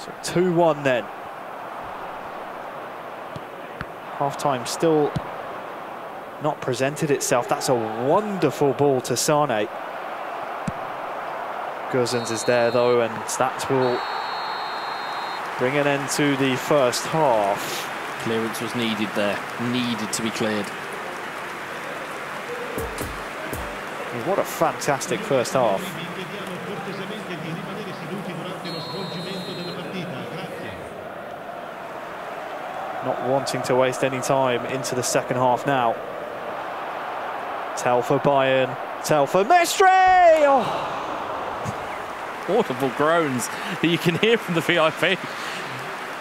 So two one then. Half-time still not presented itself. That's a wonderful ball to Sané. Gozens is there though, and that will bring an end to the first half. Clearance was needed there, needed to be cleared. What a fantastic first half. Not wanting to waste any time into the second half now. Tell for Bayern, tell for Mestre! Oh. Audible groans that you can hear from the V I P.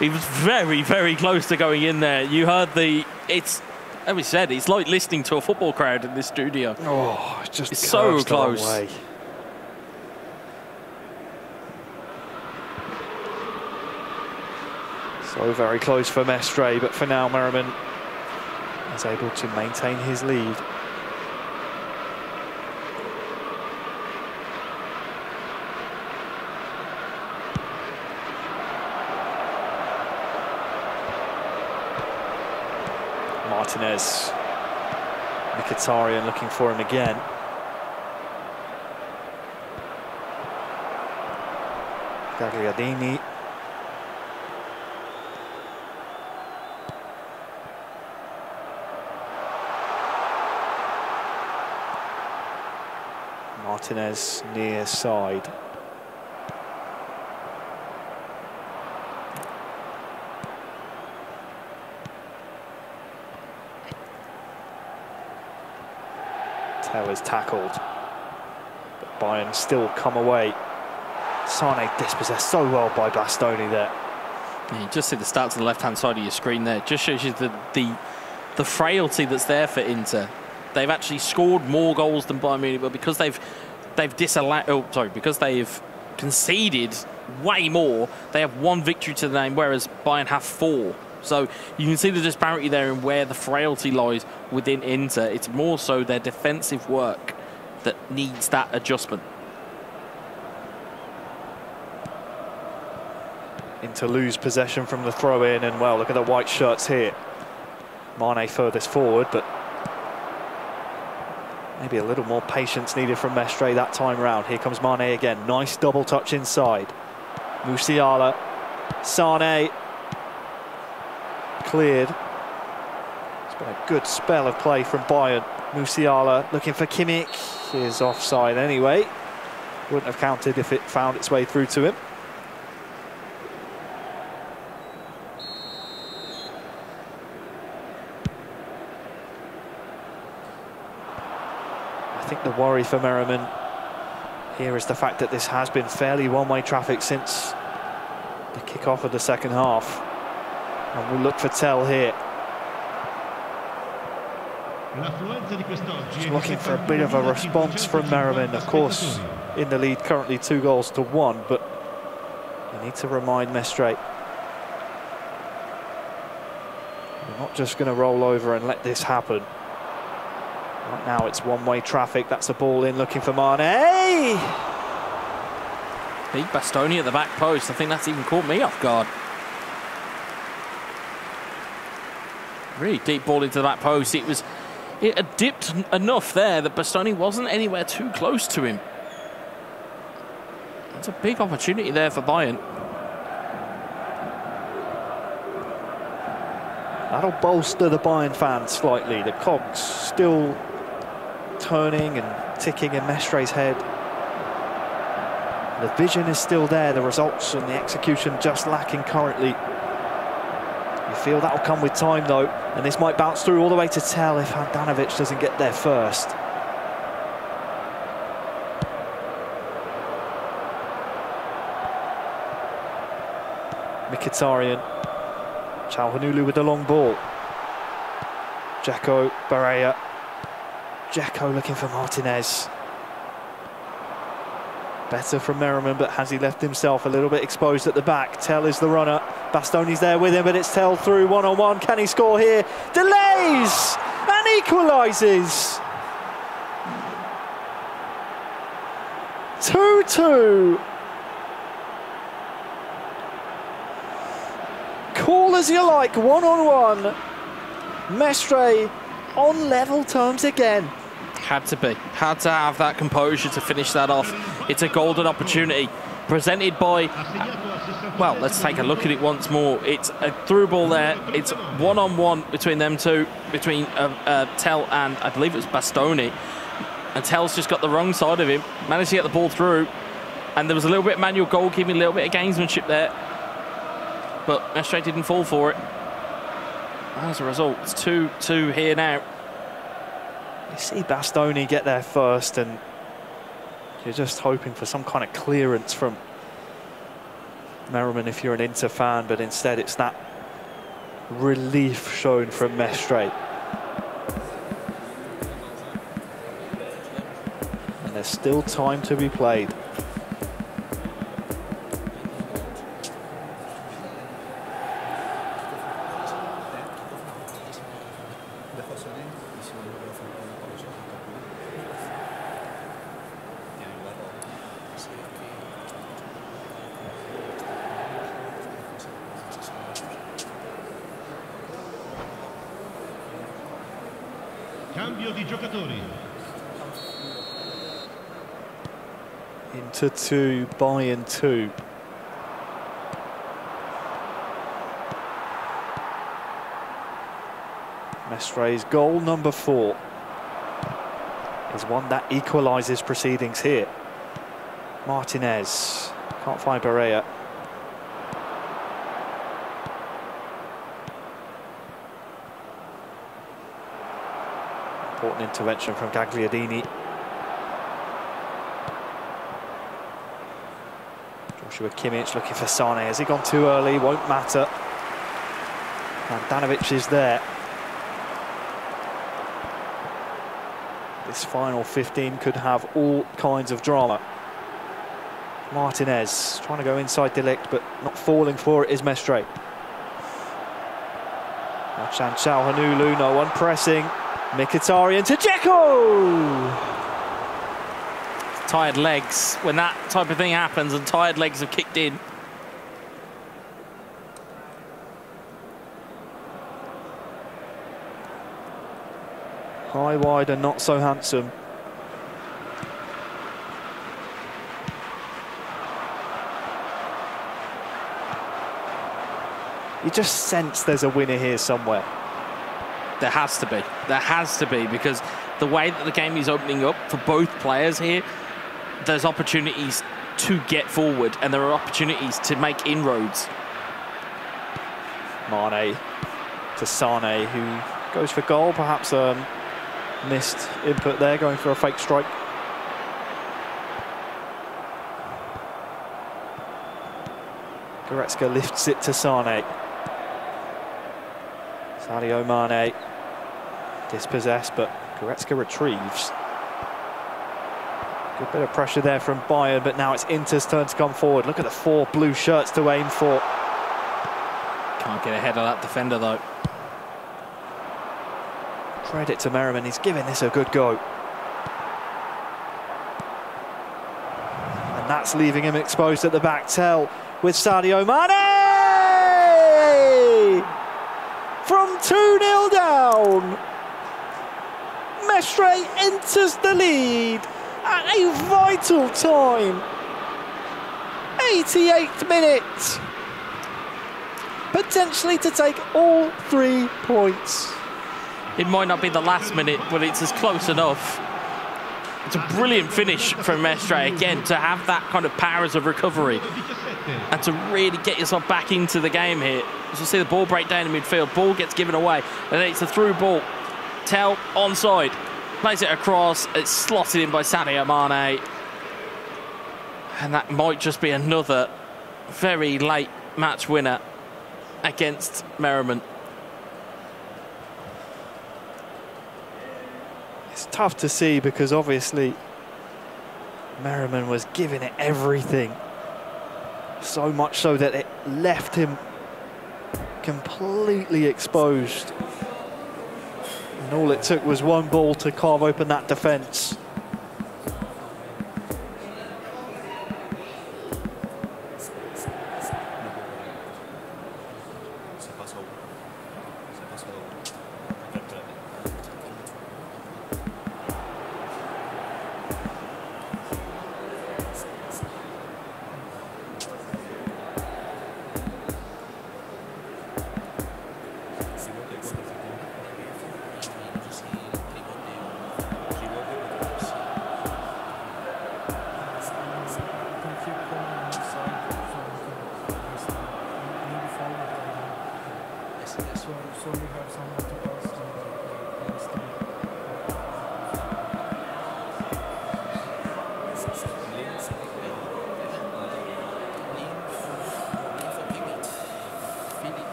He was very, very close to going in there. You heard the, it's, as we said, it's like listening to a football crowd in this studio. Oh, it's just it's so close. Way. So very close for Mestre, but for now, Merriman is able to maintain his lead. Martinez, Mkhitaryan looking for him again. Gagliardini. Martinez near side. Was tackled, but Bayern still come away. Sané dispossessed so well by Bastoni there. Yeah, you just see the start to the left-hand side of your screen there. Just shows you the, the the frailty that's there for Inter. They've actually scored more goals than Bayern Munich, but because they've they've disallowed, oh sorry, because they've conceded way more, they have one victory to the name, whereas Bayern have four. So you can see the disparity there in where the frailty lies within Inter. It's more so their defensive work that needs that adjustment. Inter lose possession from the throw-in, and well, look at the white shirts here. Mane furthest forward, but maybe a little more patience needed from Mestre that time round. Here comes Mane again. Nice double touch inside. Musiala, Sané. Cleared. It's been a good spell of play from Bayern. Musiala looking for Kimmich. Is offside anyway. Wouldn't have counted if it found its way through to him. The worry for Merriman here is the fact that this has been fairly one-way traffic since the kick-off of the second half. And we'll look for Tell here. Just looking for a bit of a response from Merriman, of course, in the lead currently two goals to one, but you need to remind Mestre, we're not just going to roll over and let this happen. Right now it's one-way traffic. That's a ball in, looking for Mane. Big Bastoni at the back post. I think that's even caught me off guard. Really deep ball into the back post. It was, it had dipped enough there that Bastoni wasn't anywhere too close to him. That's a big opportunity there for Bayern. That'll bolster the Bayern fans slightly. The cogs still turning and ticking in Mestre's head. The vision is still there, the results and the execution just lacking currently. You feel that'll come with time, though, and this might bounce through all the way to Tell if Handanovic doesn't get there first. Mkhitaryan. Çalhanoğlu with the long ball. Dzeko, Barella. Dzeko looking for Martinez. Better from Merriman, but has he left himself a little bit exposed at the back? Tell is the runner. Bastoni's there with him, but it's Tell through one-on-one. Can he score here? Delays! And equalises! two two! Call as you like, one-on-one. Mestre on level terms again. Had to be. Had to have that composure to finish that off. It's a golden opportunity presented by... Well, let's take a look at it once more. It's a through ball there. It's one-on-one -on -one between them two, between uh, uh, Tell and, I believe it was Bastoni. And Tell's just got the wrong side of him. Managed to get the ball through. And there was a little bit of manual goalkeeping, a little bit of gamesmanship there. But Mestre didn't fall for it. As a result, it's two two here now. You see Bastoni get there first, and you're just hoping for some kind of clearance from Merriman if you're an Inter fan, but instead it's that relief shown from Mestre. And there's still time to be played. Inter two, Bayern two. Mestre's goal number four is one that equalises proceedings here. Martinez can't find Barella. Important intervention from Gagliardini. Joshua Kimmich looking for Sané. Has he gone too early? Won't matter. Handanovic is there. This final fifteen could have all kinds of drama. Martinez trying to go inside de Ligt, but not falling for it is Mestre. Çalhanoğlu, no one pressing. Mkhitaryan to Dzeko! Tired legs. When that type of thing happens and tired legs have kicked in. High, wide and not so handsome. You just sense there's a winner here somewhere. There has to be. There has to be, because the way that the game is opening up for both players here, there's opportunities to get forward and there are opportunities to make inroads. Mane to Sané, who goes for goal, perhaps um, missed input there, going for a fake strike. Goretzka lifts it to Sané. Sadio Mane dispossessed, but Goretzka retrieves. Good bit of pressure there from Bayern, but now it's Inter's turn to come forward. Look at the four blue shirts to aim for. Can't get ahead of that defender, though. Credit to Merriman, he's giving this a good go. And that's leaving him exposed at the back. Tell with Sadio Mane! From two nil down, Mestre enters the lead at a vital time. eighty-eighth minute. Potentially to take all three points. It might not be the last minute, but it's as close enough. It's a brilliant finish from Mestre again, to have that kind of powers of recovery and to really get yourself back into the game here. As you see the ball break down in midfield, ball gets given away, and then it's a through ball. Tell onside, plays it across, it's slotted in by Sadio Mane. And that might just be another very late match winner against Merriman. It's tough to see because obviously Merriman was giving it everything. So much so that it left him completely exposed. And all it took was one ball to carve open that defence.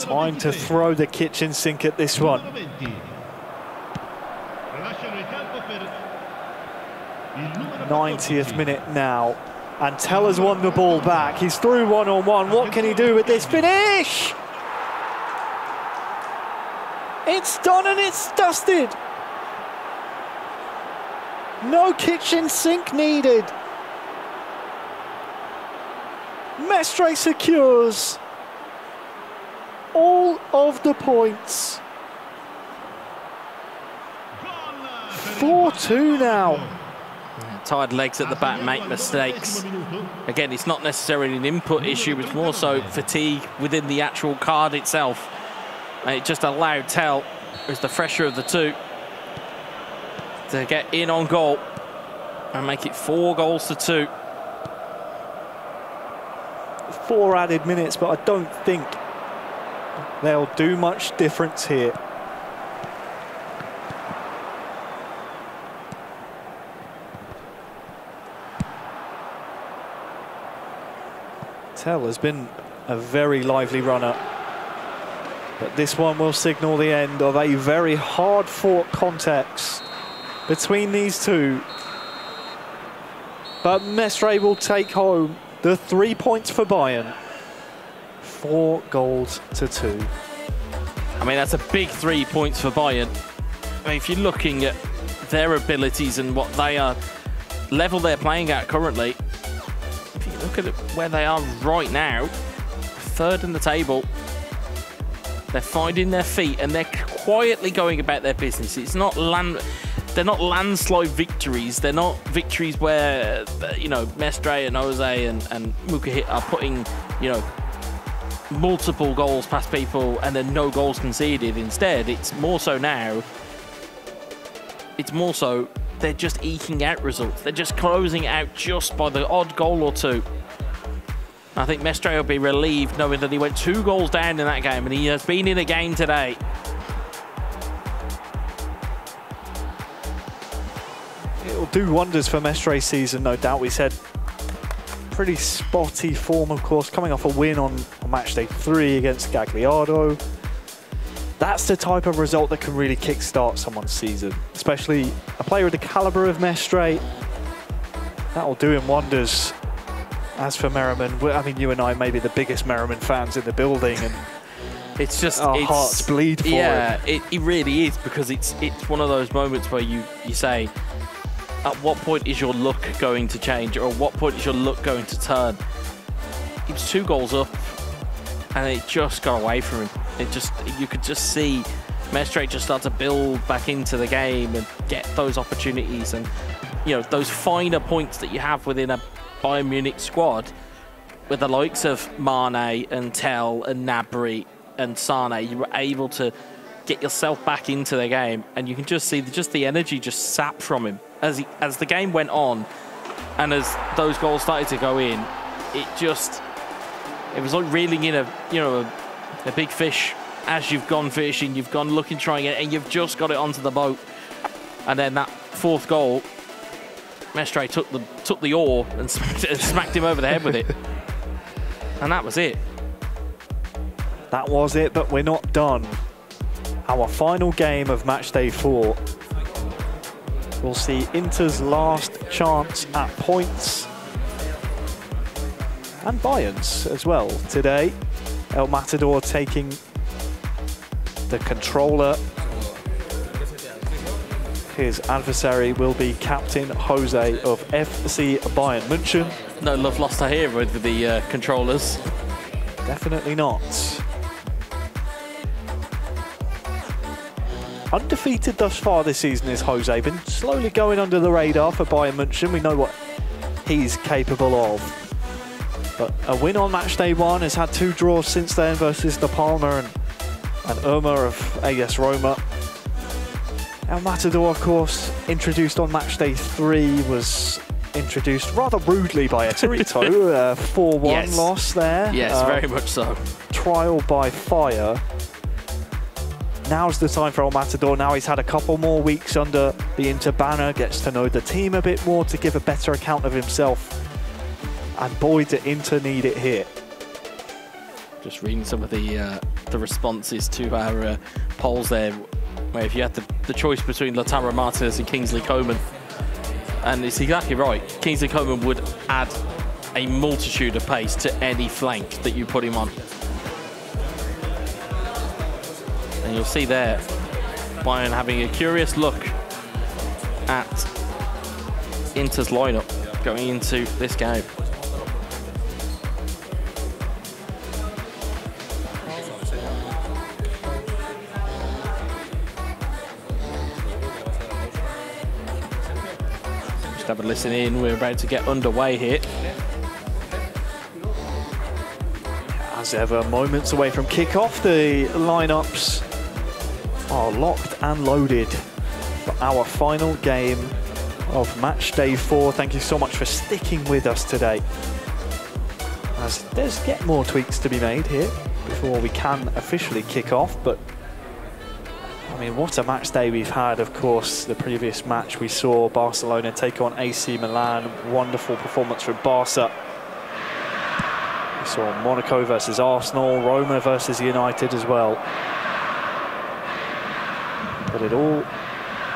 Time to throw the kitchen sink at this one. ninetieth minute now, and Teller's won the ball back. He's through one on one. What can he do with this finish? It's done and it's dusted. No kitchen sink needed. Mestre secures all of the points. four two now. Yeah, tired legs at the back make mistakes. Again, it's not necessarily an input issue, it's more so fatigue within the actual card itself. And it just allowed Tell, who's the fresher of the two, to get in on goal and make it four goals to two. Four added minutes, but I don't think they'll do much difference here. Tell has been a very lively runner, but this one will signal the end of a very hard-fought contest between these two. But Mestre will take home the three points for Bayern. Four goals to two. I mean, that's a big three points for Bayern. I mean, if you're looking at their abilities and what they are, level they're playing at currently, if you look at where they are right now, third in the table, they're finding their feet and they're quietly going about their business. It's not land... They're not landslide victories. They're not victories where, you know, Mestre and Jose and, and Mkhitaryan are putting, you know, multiple goals past people and then no goals conceded. Instead, it's more so now, it's more so they're just eking out results. They're just closing out just by the odd goal or two. I think Mestre will be relieved knowing that he went two goals down in that game, and he has been in a game today. It'll do wonders for Mestre's season, no doubt. We said pretty spotty form, of course, coming off a win on, on match day three against Gagliardo. That's the type of result that can really kickstart someone's season, especially a player of the calibre of Mestre. That'll do him wonders. As for Merriman, I mean, you and I may be the biggest Merriman fans in the building, and it's just our it's, hearts bleed for yeah, him. Yeah, it, it really is, because it's it's one of those moments where you you say, at what point is your luck going to change, or at what point is your luck going to turn? It's two goals up, and it just got away from him. It just you could just see Mestre just start to build back into the game and get those opportunities, and you know those finer points that you have within a Bayern Munich squad with the likes of Mane and Tel and Gnabry and Sané. You were able to get yourself back into the game, and you can just see the, just the energy just sapped from him as he, as the game went on, and as those goals started to go in, it just it was like reeling in a you know a, a big fish. As you've gone fishing, you've gone looking, trying it, and you've just got it onto the boat, and then that fourth goal. Mestre took the took the oar and smacked, and smacked him over the head with it, and that was it. That was it, but we're not done. Our final game of match day four. We'll see Inter's last chance at points, and Bayern's as well today. El Matador taking the controller. His adversary will be Captain Jose of F C Bayern München. No love lost I hear with the uh, controllers. Definitely not. Undefeated thus far this season is Jose. Been slowly going under the radar for Bayern München. We know what he's capable of. But a win on match day one, has had two draws since then versus La Palma and, and Irma of A S Roma. El Matador, of course, introduced on match day three, was introduced rather rudely by Eterito. uh, four one yes. loss there. Yes, uh, very much so. Trial by fire. Now's the time for El Matador. Now he's had a couple more weeks under the Inter banner, gets to know the team a bit more to give a better account of himself. And boy, do Inter need it here. Just reading some of the, uh, the responses to our uh, polls there. If you had the, the choice between Lautaro Martinez and Kingsley Coman, and it's exactly right, Kingsley Coman would add a multitude of pace to any flank that you put him on. And you'll see there, Bayern having a curious look at Inter's lineup going into this game. Have a listen in. We're about to get underway here. As ever, moments away from kickoff, the lineups are locked and loaded for our final game of match day four. Thank you so much for sticking with us today. As there's get more tweaks to be made here before we can officially kick off, but I mean, what a match day we've had, of course. The previous match we saw Barcelona take on A C Milan. Wonderful performance from Barca. We saw Monaco versus Arsenal, Roma versus United as well. But it all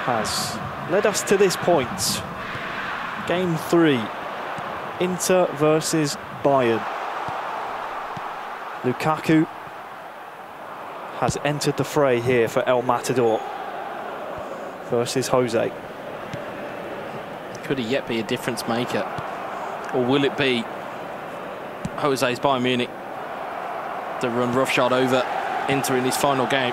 has led us to this point. Game three, Inter versus Bayern. Lukaku has entered the fray here for El Matador versus Jose. Could he yet be a difference maker? Or will it be Jose's Bayern Munich to run roughshod over Inter in his final game?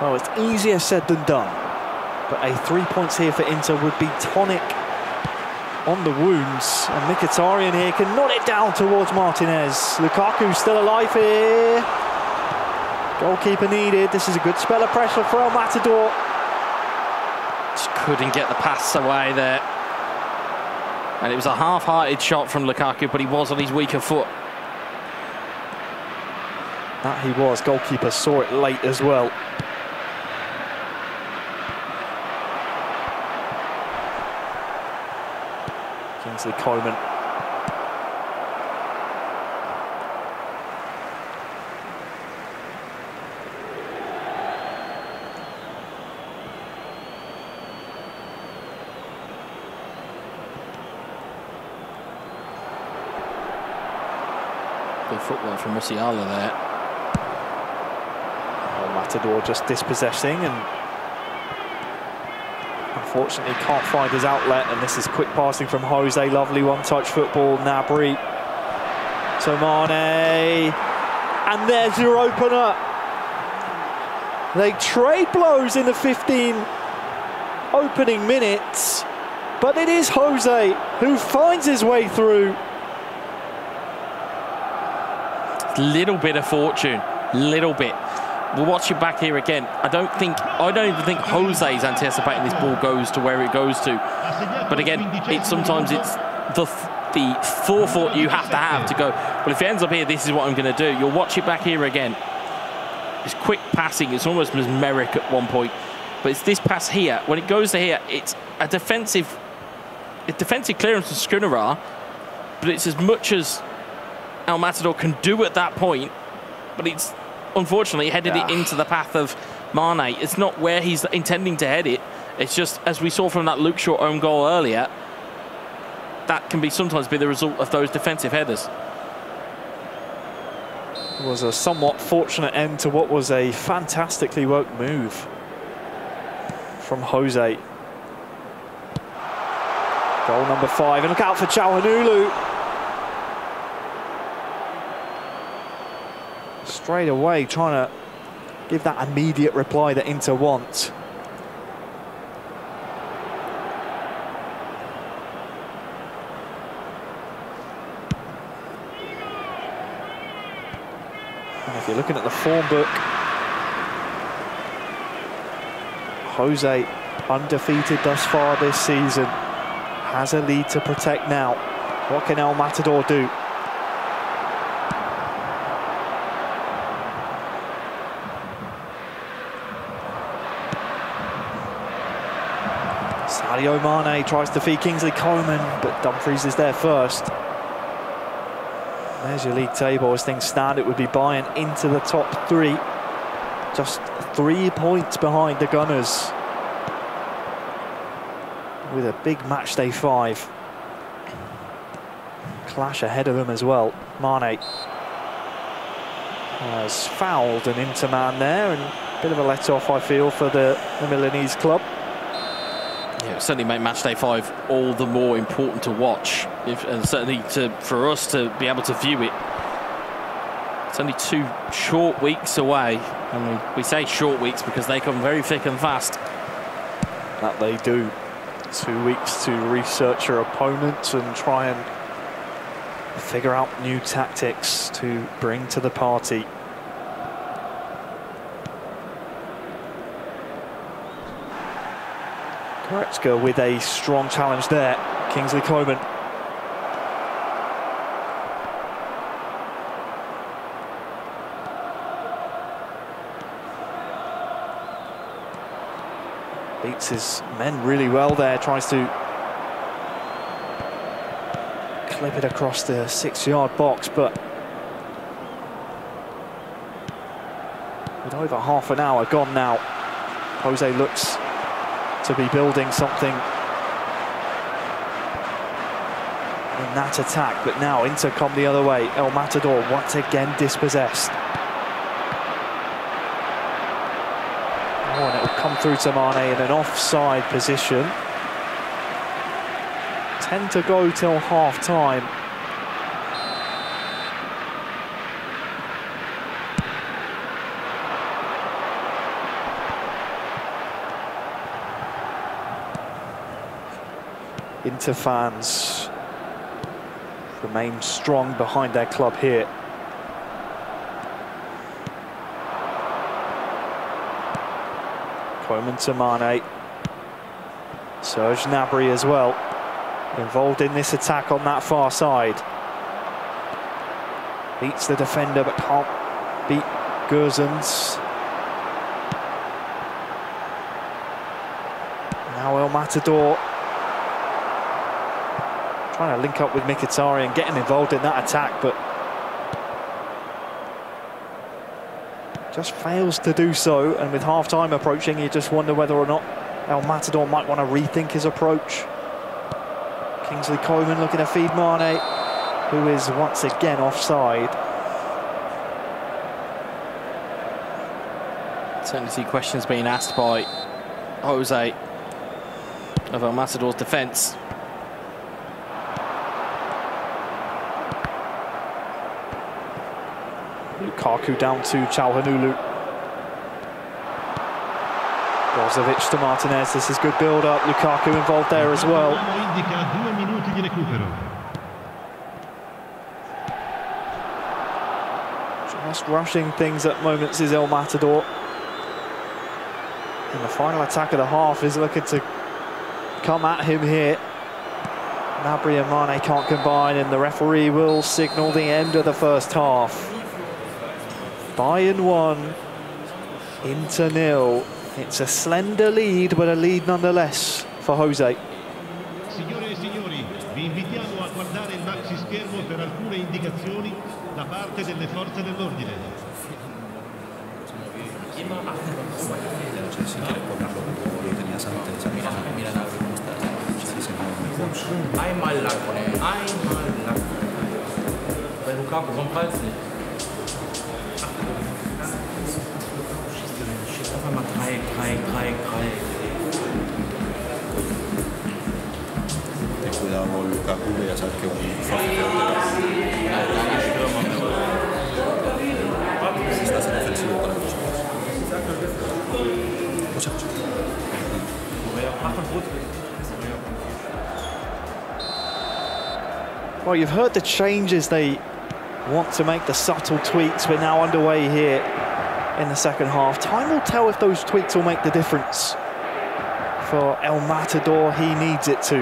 Well, it's easier said than done, but a three points here for Inter would be tonic on the wounds, and Mkhitaryan here can nod it down towards Martinez. Lukaku still alive here. Goalkeeper needed. This is a good spell of pressure for El Matador. Just couldn't get the pass away there. And it was a half-hearted shot from Lukaku, but he was on his weaker foot. That he was. Goalkeeper saw it late as well. Kingsley Coman. Good footwork from Musiala there. Matador just dispossessing and unfortunately can't find his outlet, and this is quick passing from Jose. Lovely one-touch football. Gnabry to Mane, and there's your opener. They trade blows in the fifteen opening minutes, but it is Jose who finds his way through. Little bit of fortune, little bit. We'll watch it back here again. I don't think, I don't even think Jose's anticipating this ball goes to where it goes to. But again, it sometimes it's the the forethought you have to have to go, well, if it ends up here, this is what I'm going to do. You'll watch it back here again. It's quick passing. It's almost mesmeric at one point. But it's this pass here. When it goes to here, it's a defensive, a defensive clearance from Skriniar. But it's as much as El Matador can do at that point. But it's unfortunately headed yeah. it into the path of Mane. It's not where he's intending to head it. It's just, as we saw from that Luke Shaw own goal earlier, that can be sometimes be the result of those defensive headers. It was a somewhat fortunate end to what was a fantastically worked move from Jose. Goal number five, and look out for Çalhanoğlu. Straight away trying to give that immediate reply that Inter wants. And if you're looking at the form book, Jose, undefeated thus far this season, has a lead to protect now. What can El Matador do? Sadio Mane tries to feed Kingsley Coman, but Dumfries is there first. There's your league table as things stand. It would be Bayern into the top three, just three points behind the Gunners, with a big match day five clash ahead of them as well. Mane has fouled an Inter man there, and a bit of a let off, I feel, for the, the Milanese club. Yeah, certainly make match day five all the more important to watch, if, and certainly to, for us to be able to view it. It's only two short weeks away, and we, we say short weeks because they come very thick and fast. That they do. Two weeks to research your opponents and try and figure out new tactics to bring to the party. Goretzka with a strong challenge there. Kingsley Coman. Beats his men really well there. Tries to clip it across the six-yard box, but with over half an hour gone now, Jose looks to be building something in that attack, but now Inter come the other way. El Matador once again dispossessed. Oh, and it will come through to Mane in an offside position. Ten to go till half time. Inter fans remain strong behind their club here. Coman to Mane. Serge Gnabry as well, involved in this attack on that far side. Beats the defender but can't beat Gozens. Now El Matador trying to link up with Mkhitaryan, getting involved in that attack, but just fails to do so. And with half-time approaching, you just wonder whether or not El Matador might want to rethink his approach. Kingsley Coman looking to feed Mane, who is once again offside. Certainly see questions being asked by Jose of El Matador's defence. Lukaku down to Çalhanoğlu. Brozovic to Martinez. This is good build-up. Lukaku involved there as well. Just rushing things at moments is El Matador. And the final attack of the half is looking to come at him here. Gnabry and Mane can't combine, and the referee will signal the end of the first half. Bayern one, Inter nil. It's a slender lead, but a lead nonetheless for Jose. Signore e signori, vi invitiamo a guardare il maxi schermo per alcune indicazioni da parte delle forze dell'ordine. Einmal lang, einmal lang. Bei Lukaku vom Preis nicht. Schießt einfach mal Dreieck, Dreieck, Dreieck, Dreieck. Ten cuidado con Lukaku, que ya sabes que es un fácil. Si estás en ofensivo para nosotros. Muchas cosas. Well, you've heard the changes they want to make, the subtle tweaks. We're now underway here in the second half. Time will tell if those tweaks will make the difference. For El Matador, he needs it to.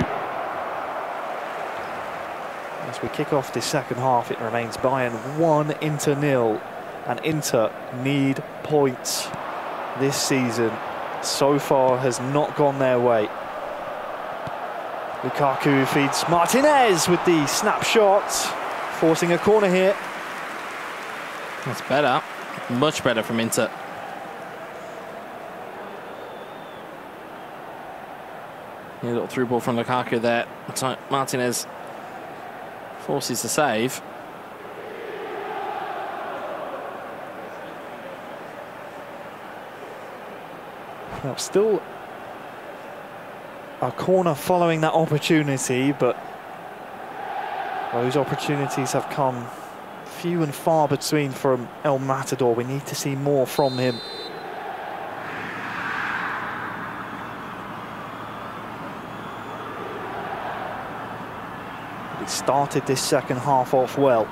As we kick off this second half, it remains Bayern one, Inter nil, and Inter need points this season. So far has not gone their way. Lukaku feeds Martinez with the snapshot, forcing a corner here. That's better, much better from Inter. A little through ball from Lukaku there. Martinez forces the save. Well, still a corner following that opportunity, but those opportunities have come few and far between from El Matador. We need to see more from him. He started this second half off well.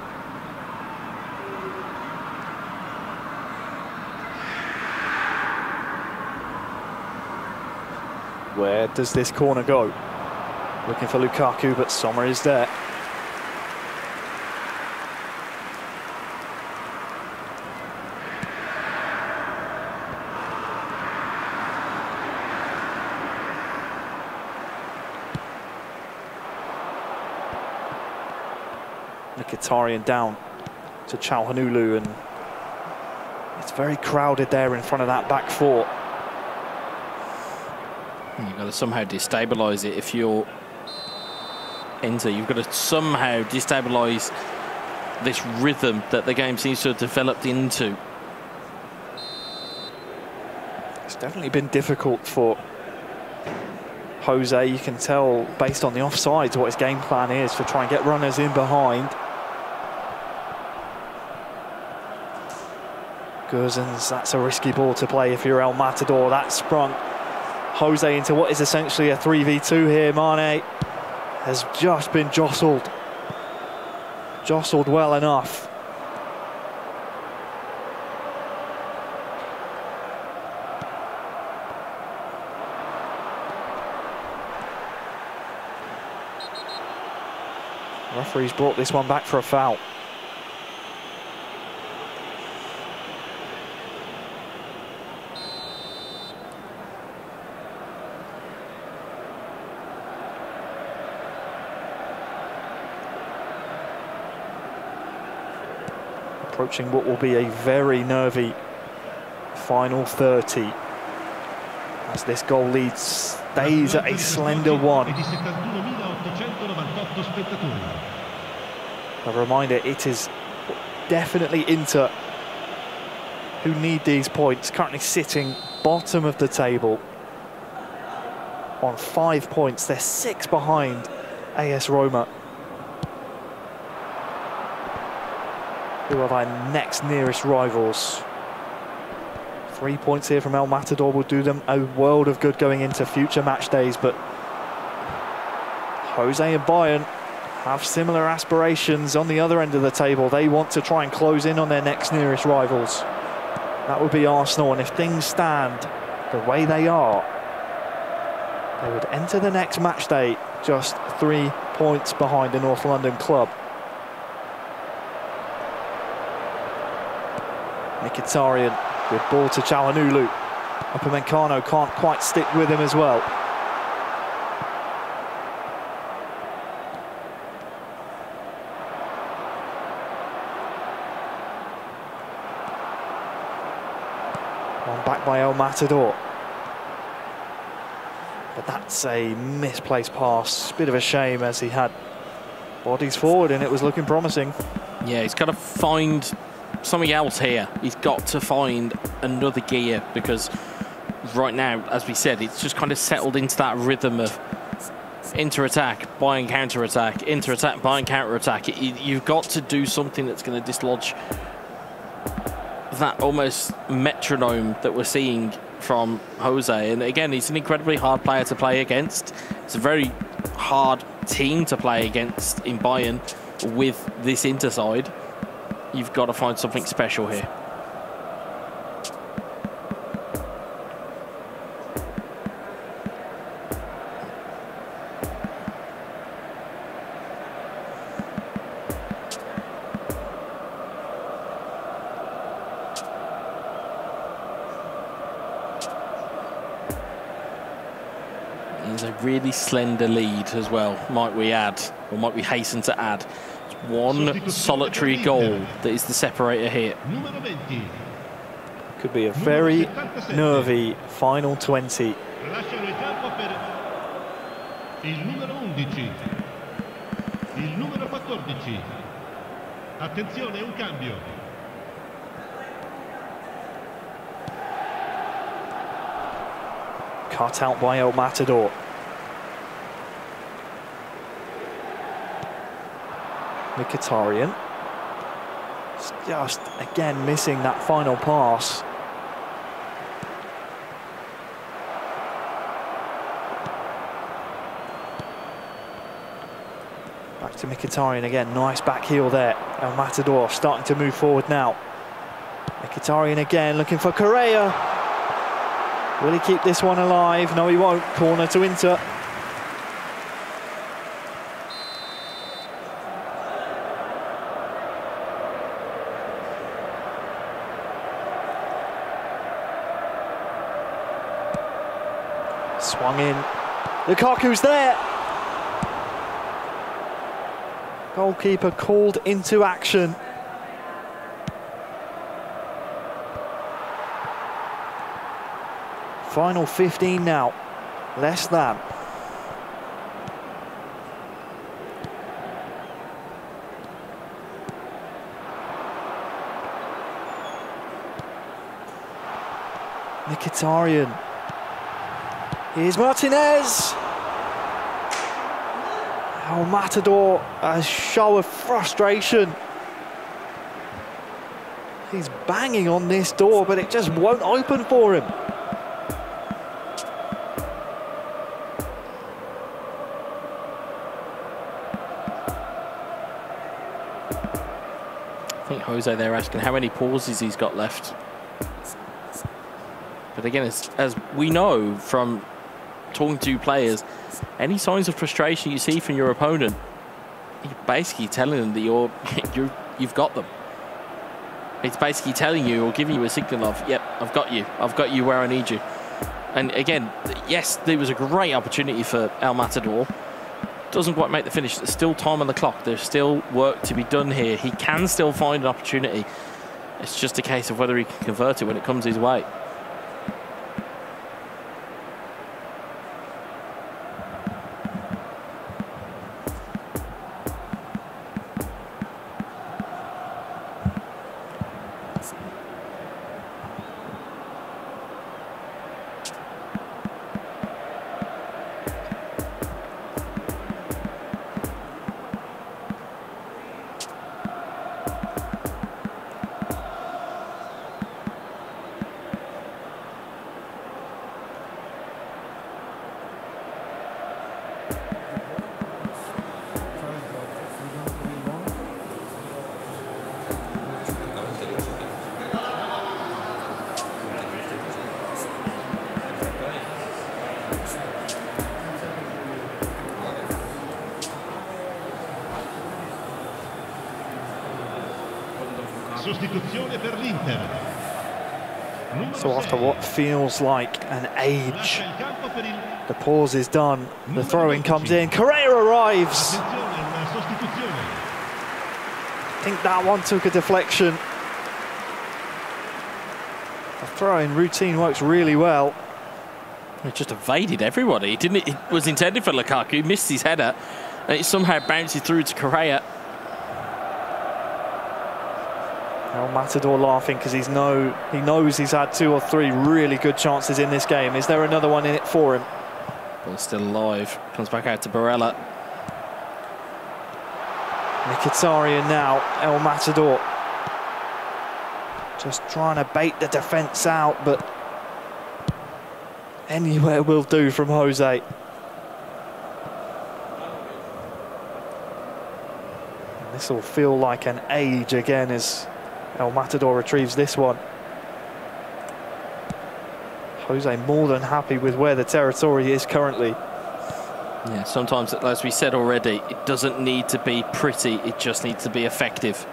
Where does this corner go? Looking for Lukaku, but Sommer is there. Mkhitaryan down to Çalhanoğlu, and it's very crowded there in front of that back four. You've got to somehow destabilise it if you're Inter. You've got to somehow destabilise this rhythm that the game seems to have developed into. It's definitely been difficult for Jose. You can tell based on the offsides what his game plan is, to try and get runners in behind. Gozens, that's a risky ball to play if you're El Matador. That sprung Jose into what is essentially a three v two here. Mane has just been jostled. Jostled well enough. The referee's brought this one back for a foul. Approaching what will be a very nervy final thirty, as this goal lead stays at a slender one. A reminder, it is definitely Inter who need these points, currently sitting bottom of the table on five points. They're six behind AS Roma, who are our next nearest rivals. Three points here from El Matador will do them a world of good going into future match days, but Jose and Bayern have similar aspirations on the other end of the table. They want to try and close in on their next nearest rivals. That would be Arsenal, and if things stand the way they are, they would enter the next match day just three points behind the North London club. Mkhitaryan with ball to Çalhanoğlu. Upamecano can't quite stick with him as well. One back by El Matador. But that's a misplaced pass. Bit of a shame, as he had bodies forward and it was looking promising. Yeah, he's got to find something else here. He's got to find another gear, because right now, as we said, it's just kind of settled into that rhythm of inter-attack, Bayern counter-attack, inter-attack, Bayern counter-attack. You've got to do something that's going to dislodge that almost metronome that we're seeing from Jose. And again, he's an incredibly hard player to play against. It's a very hard team to play against in Bayern with this Inter side. You've got to find something special here. There's a really slender lead as well, might we add, or might we hasten to add. One solitary goal that is the separator here. Could be a very nervy final twenty. Cut out by El Matador. Mkhitaryan, just again missing that final pass. Back to Mkhitaryan again, nice back heel there. El Matador starting to move forward now. Mkhitaryan again looking for Correa. Will he keep this one alive? No, he won't. Corner to Inter. Swung in. Lukaku's there. Goalkeeper called into action. Final fifteen now. Less than. Mkhitaryan. Here's Martinez. El Matador, a show of frustration. He's banging on this door, but it just won't open for him. I think Jose there asking how many pauses he's got left. But again, as, as we know from talking to players, any signs of frustration you see from your opponent you're basically telling them that you're, you're, you've got them. It's basically telling you or giving you a signal of, yep, I've got you. I've got you where I need you. And again, yes, there was a great opportunity for El Matador. Doesn't quite make the finish. There's still time on the clock. There's still work to be done here. He can still find an opportunity. It's just a case of whether he can convert it when it comes his way. So after what feels like an age, the pause is done, the throw-in comes in, Correa arrives! I think that one took a deflection. The throw-in routine works really well. He just evaded everybody. He didn't, it was intended for Lukaku, he missed his header, and it somehow bounces through to Correa. El Matador laughing because he's no, he knows he's had two or three really good chances in this game. Is there another one in it for him? Ball's still alive. Comes back out to Barella. Mkhitaryan now, El Matador. Just trying to bait the defence out, but anywhere will do from Jose. This will feel like an age again as El Matador retrieves this one. Jose more than happy with where the territory is currently. Yeah, sometimes, as we said already, it doesn't need to be pretty, it just needs to be effective.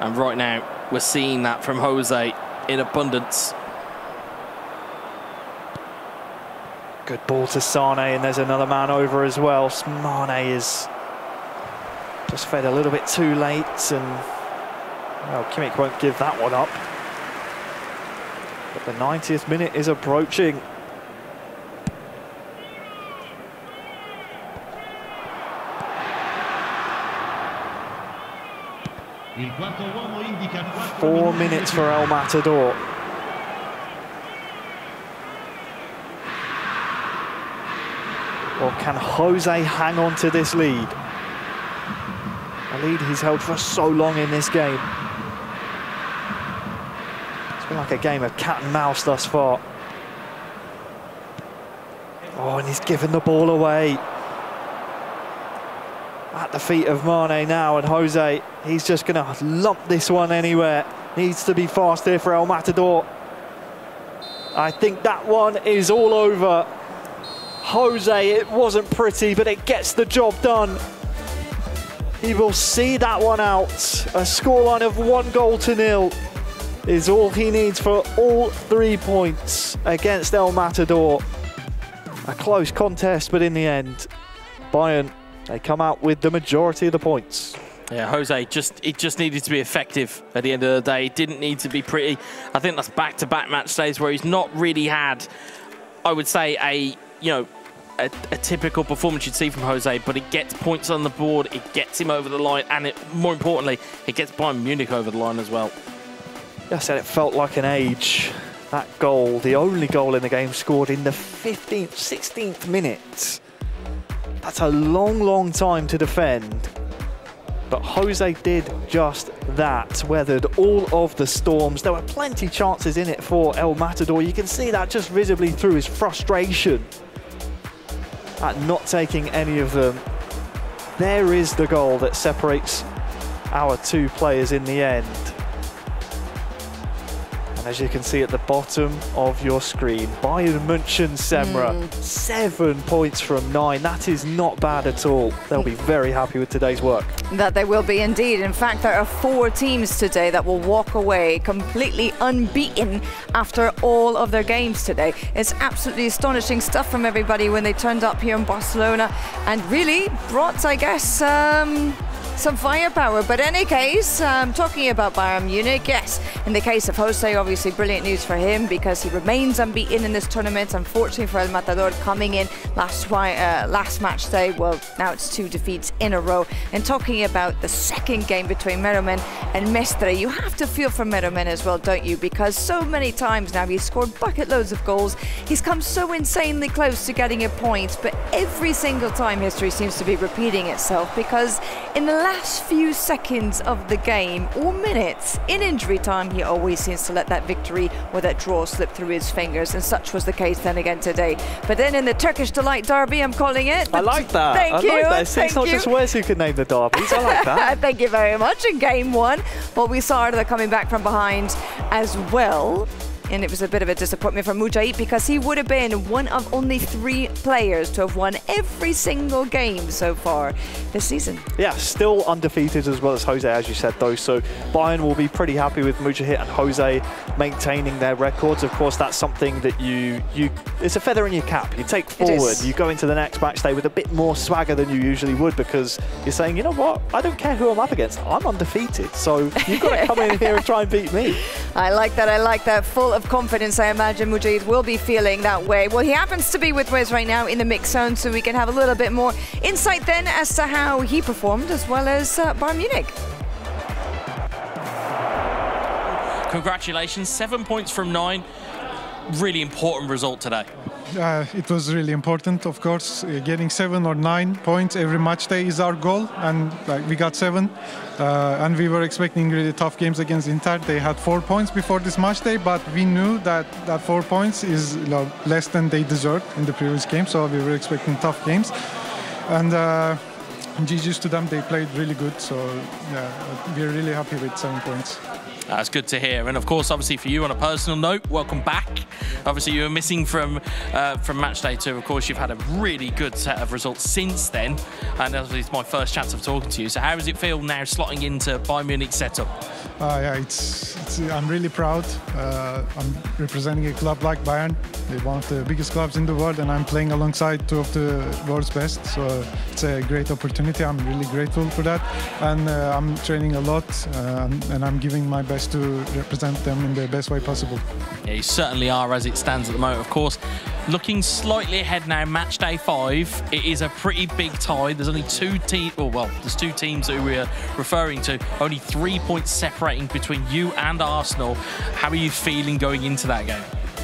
And right now, we're seeing that from Jose in abundance. Good ball to Sané, and there's another man over as well. Mane is just fed a little bit too late, and well, Kimmich won't give that one up. But the ninetieth minute is approaching. Four minutes for El Matador. Or can Jose hang on to this lead? A lead he's held for so long in this game. It's been like a game of cat and mouse thus far. Oh, and he's given the ball away. At the feet of Mane now, and Jose, he's just going to lump this one anywhere. Needs to be fast here for El Matador. I think that one is all over. Jose, it wasn't pretty, but it gets the job done. He will see that one out. A scoreline of one goal to nil is all he needs for all three points against El Matador. A close contest, but in the end, Bayern, they come out with the majority of the points. Yeah, Jose, just it just needed to be effective at the end of the day. It didn't need to be pretty. I think that's back-to-back match days where he's not really had, I would say, a, you know, A, a typical performance you'd see from Jose, but it gets points on the board, it gets him over the line, and it, more importantly, it gets Bayern Munich over the line as well. I said it felt like an age. That goal, the only goal in the game, scored in the fifteenth, sixteenth minute. That's a long, long time to defend. But Jose did just that, weathered all of the storms. There were plenty of chances in it for El Matador. You can see that just visibly through his frustration at not taking any of them. There is the goal that separates our two players in the end. And as you can see at the bottom of your screen. Bayern München, Semra, mm. seven points from nine. That is not bad at all. They'll be very happy with today's work. That they will be indeed. In fact, there are four teams today that will walk away completely unbeaten after all of their games today. It's absolutely astonishing stuff from everybody when they turned up here in Barcelona and really brought, I guess, um, some firepower. But in any case, um, talking about Bayern Munich, yes, in the case of Jose, obviously brilliant news for him because he remains unbeaten in this tournament. Unfortunately for El Matador, coming in last, uh, last match day, well, now it's two defeats in a row. And talking about the second game between Meeromann and Mestre, you have to feel for Meeromann as well, don't you? Because so many times now he's scored bucket loads of goals. He's come so insanely close to getting a point, but every single time history seems to be repeating itself, because in the last few seconds of the game or minutes in injury time, he always seems to let that victory or that draw slip through his fingers, and such was the case then again today. But then in the Turkish Delight derby, I'm calling it. I like that. Thank I you. Like that. See, Thank it's not you. just Wes who can name the derbies. I like that. Thank you very much. In game one, well, we saw Arda coming back from behind as well. And it was a bit of a disappointment for Mücahit because he would have been one of only three players to have won every single game so far this season. Yeah, still undefeated as well as Jose, as you said, though. So Bayern will be pretty happy with Mücahit and Jose maintaining their records. Of course, that's something that you, you it's a feather in your cap. You take forward, you go into the next match day with a bit more swagger than you usually would, because you're saying, you know what, I don't care who I'm up against. I'm undefeated. So you've got to come in here and try and beat me. I like that. I like that. Full of confidence, I imagine Mücahit will be feeling that way. Well, he happens to be with Wes right now in the mix zone, so we can have a little bit more insight then as to how he performed, as well as uh, Bayern Munich. Congratulations, seven points from nine. Really important result today. Uh, it was really important, of course. Uh, getting seven or nine points every match day is our goal, and like, we got seven. Uh, and we were expecting really tough games against Inter. They had four points before this match day, but we knew that that four points is you know, less than they deserved in the previous game, so we were expecting tough games. And uh, G Gs to them, they played really good, so yeah, we're really happy with seven points. That's good to hear. And of course, obviously for you on a personal note, welcome back. Obviously you were missing from uh, from match day two. Of course, you've had a really good set of results since then. And obviously it's my first chance of talking to you. So how does it feel now slotting into Bayern Munich's setup? Uh, yeah, it's, it's, I'm really proud. Uh, I'm representing a club like Bayern. They're one of the biggest clubs in the world, and I'm playing alongside two of the world's best. So it's a great opportunity. I'm really grateful for that. And uh, I'm training a lot, uh, and, and I'm giving my best to represent them in the best way possible. Yeah, you certainly are as it stands at the moment, of course. Looking slightly ahead now, match day five, it is a pretty big tie. There's only two teams, oh, well, there's two teams who we're referring to, only three points separating between you and Arsenal. How are you feeling going into that game?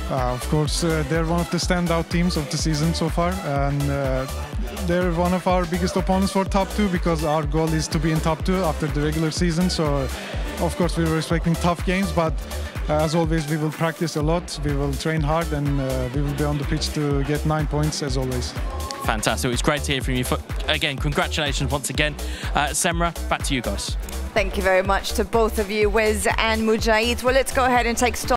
Uh, of course, uh, they're one of the standout teams of the season so far, and uh, they're one of our biggest opponents for top two, because our goal is to be in top two after the regular season. So of course we were expecting tough games, but uh, as always we will practice a lot, we will train hard, and uh, we will be on the pitch to get nine points as always. Fantastic. It's great to hear from you. Again, congratulations once again. Uh, Semra, back to you guys. Thank you very much to both of you, Wes and Mücahit. Well, let's go ahead and take stock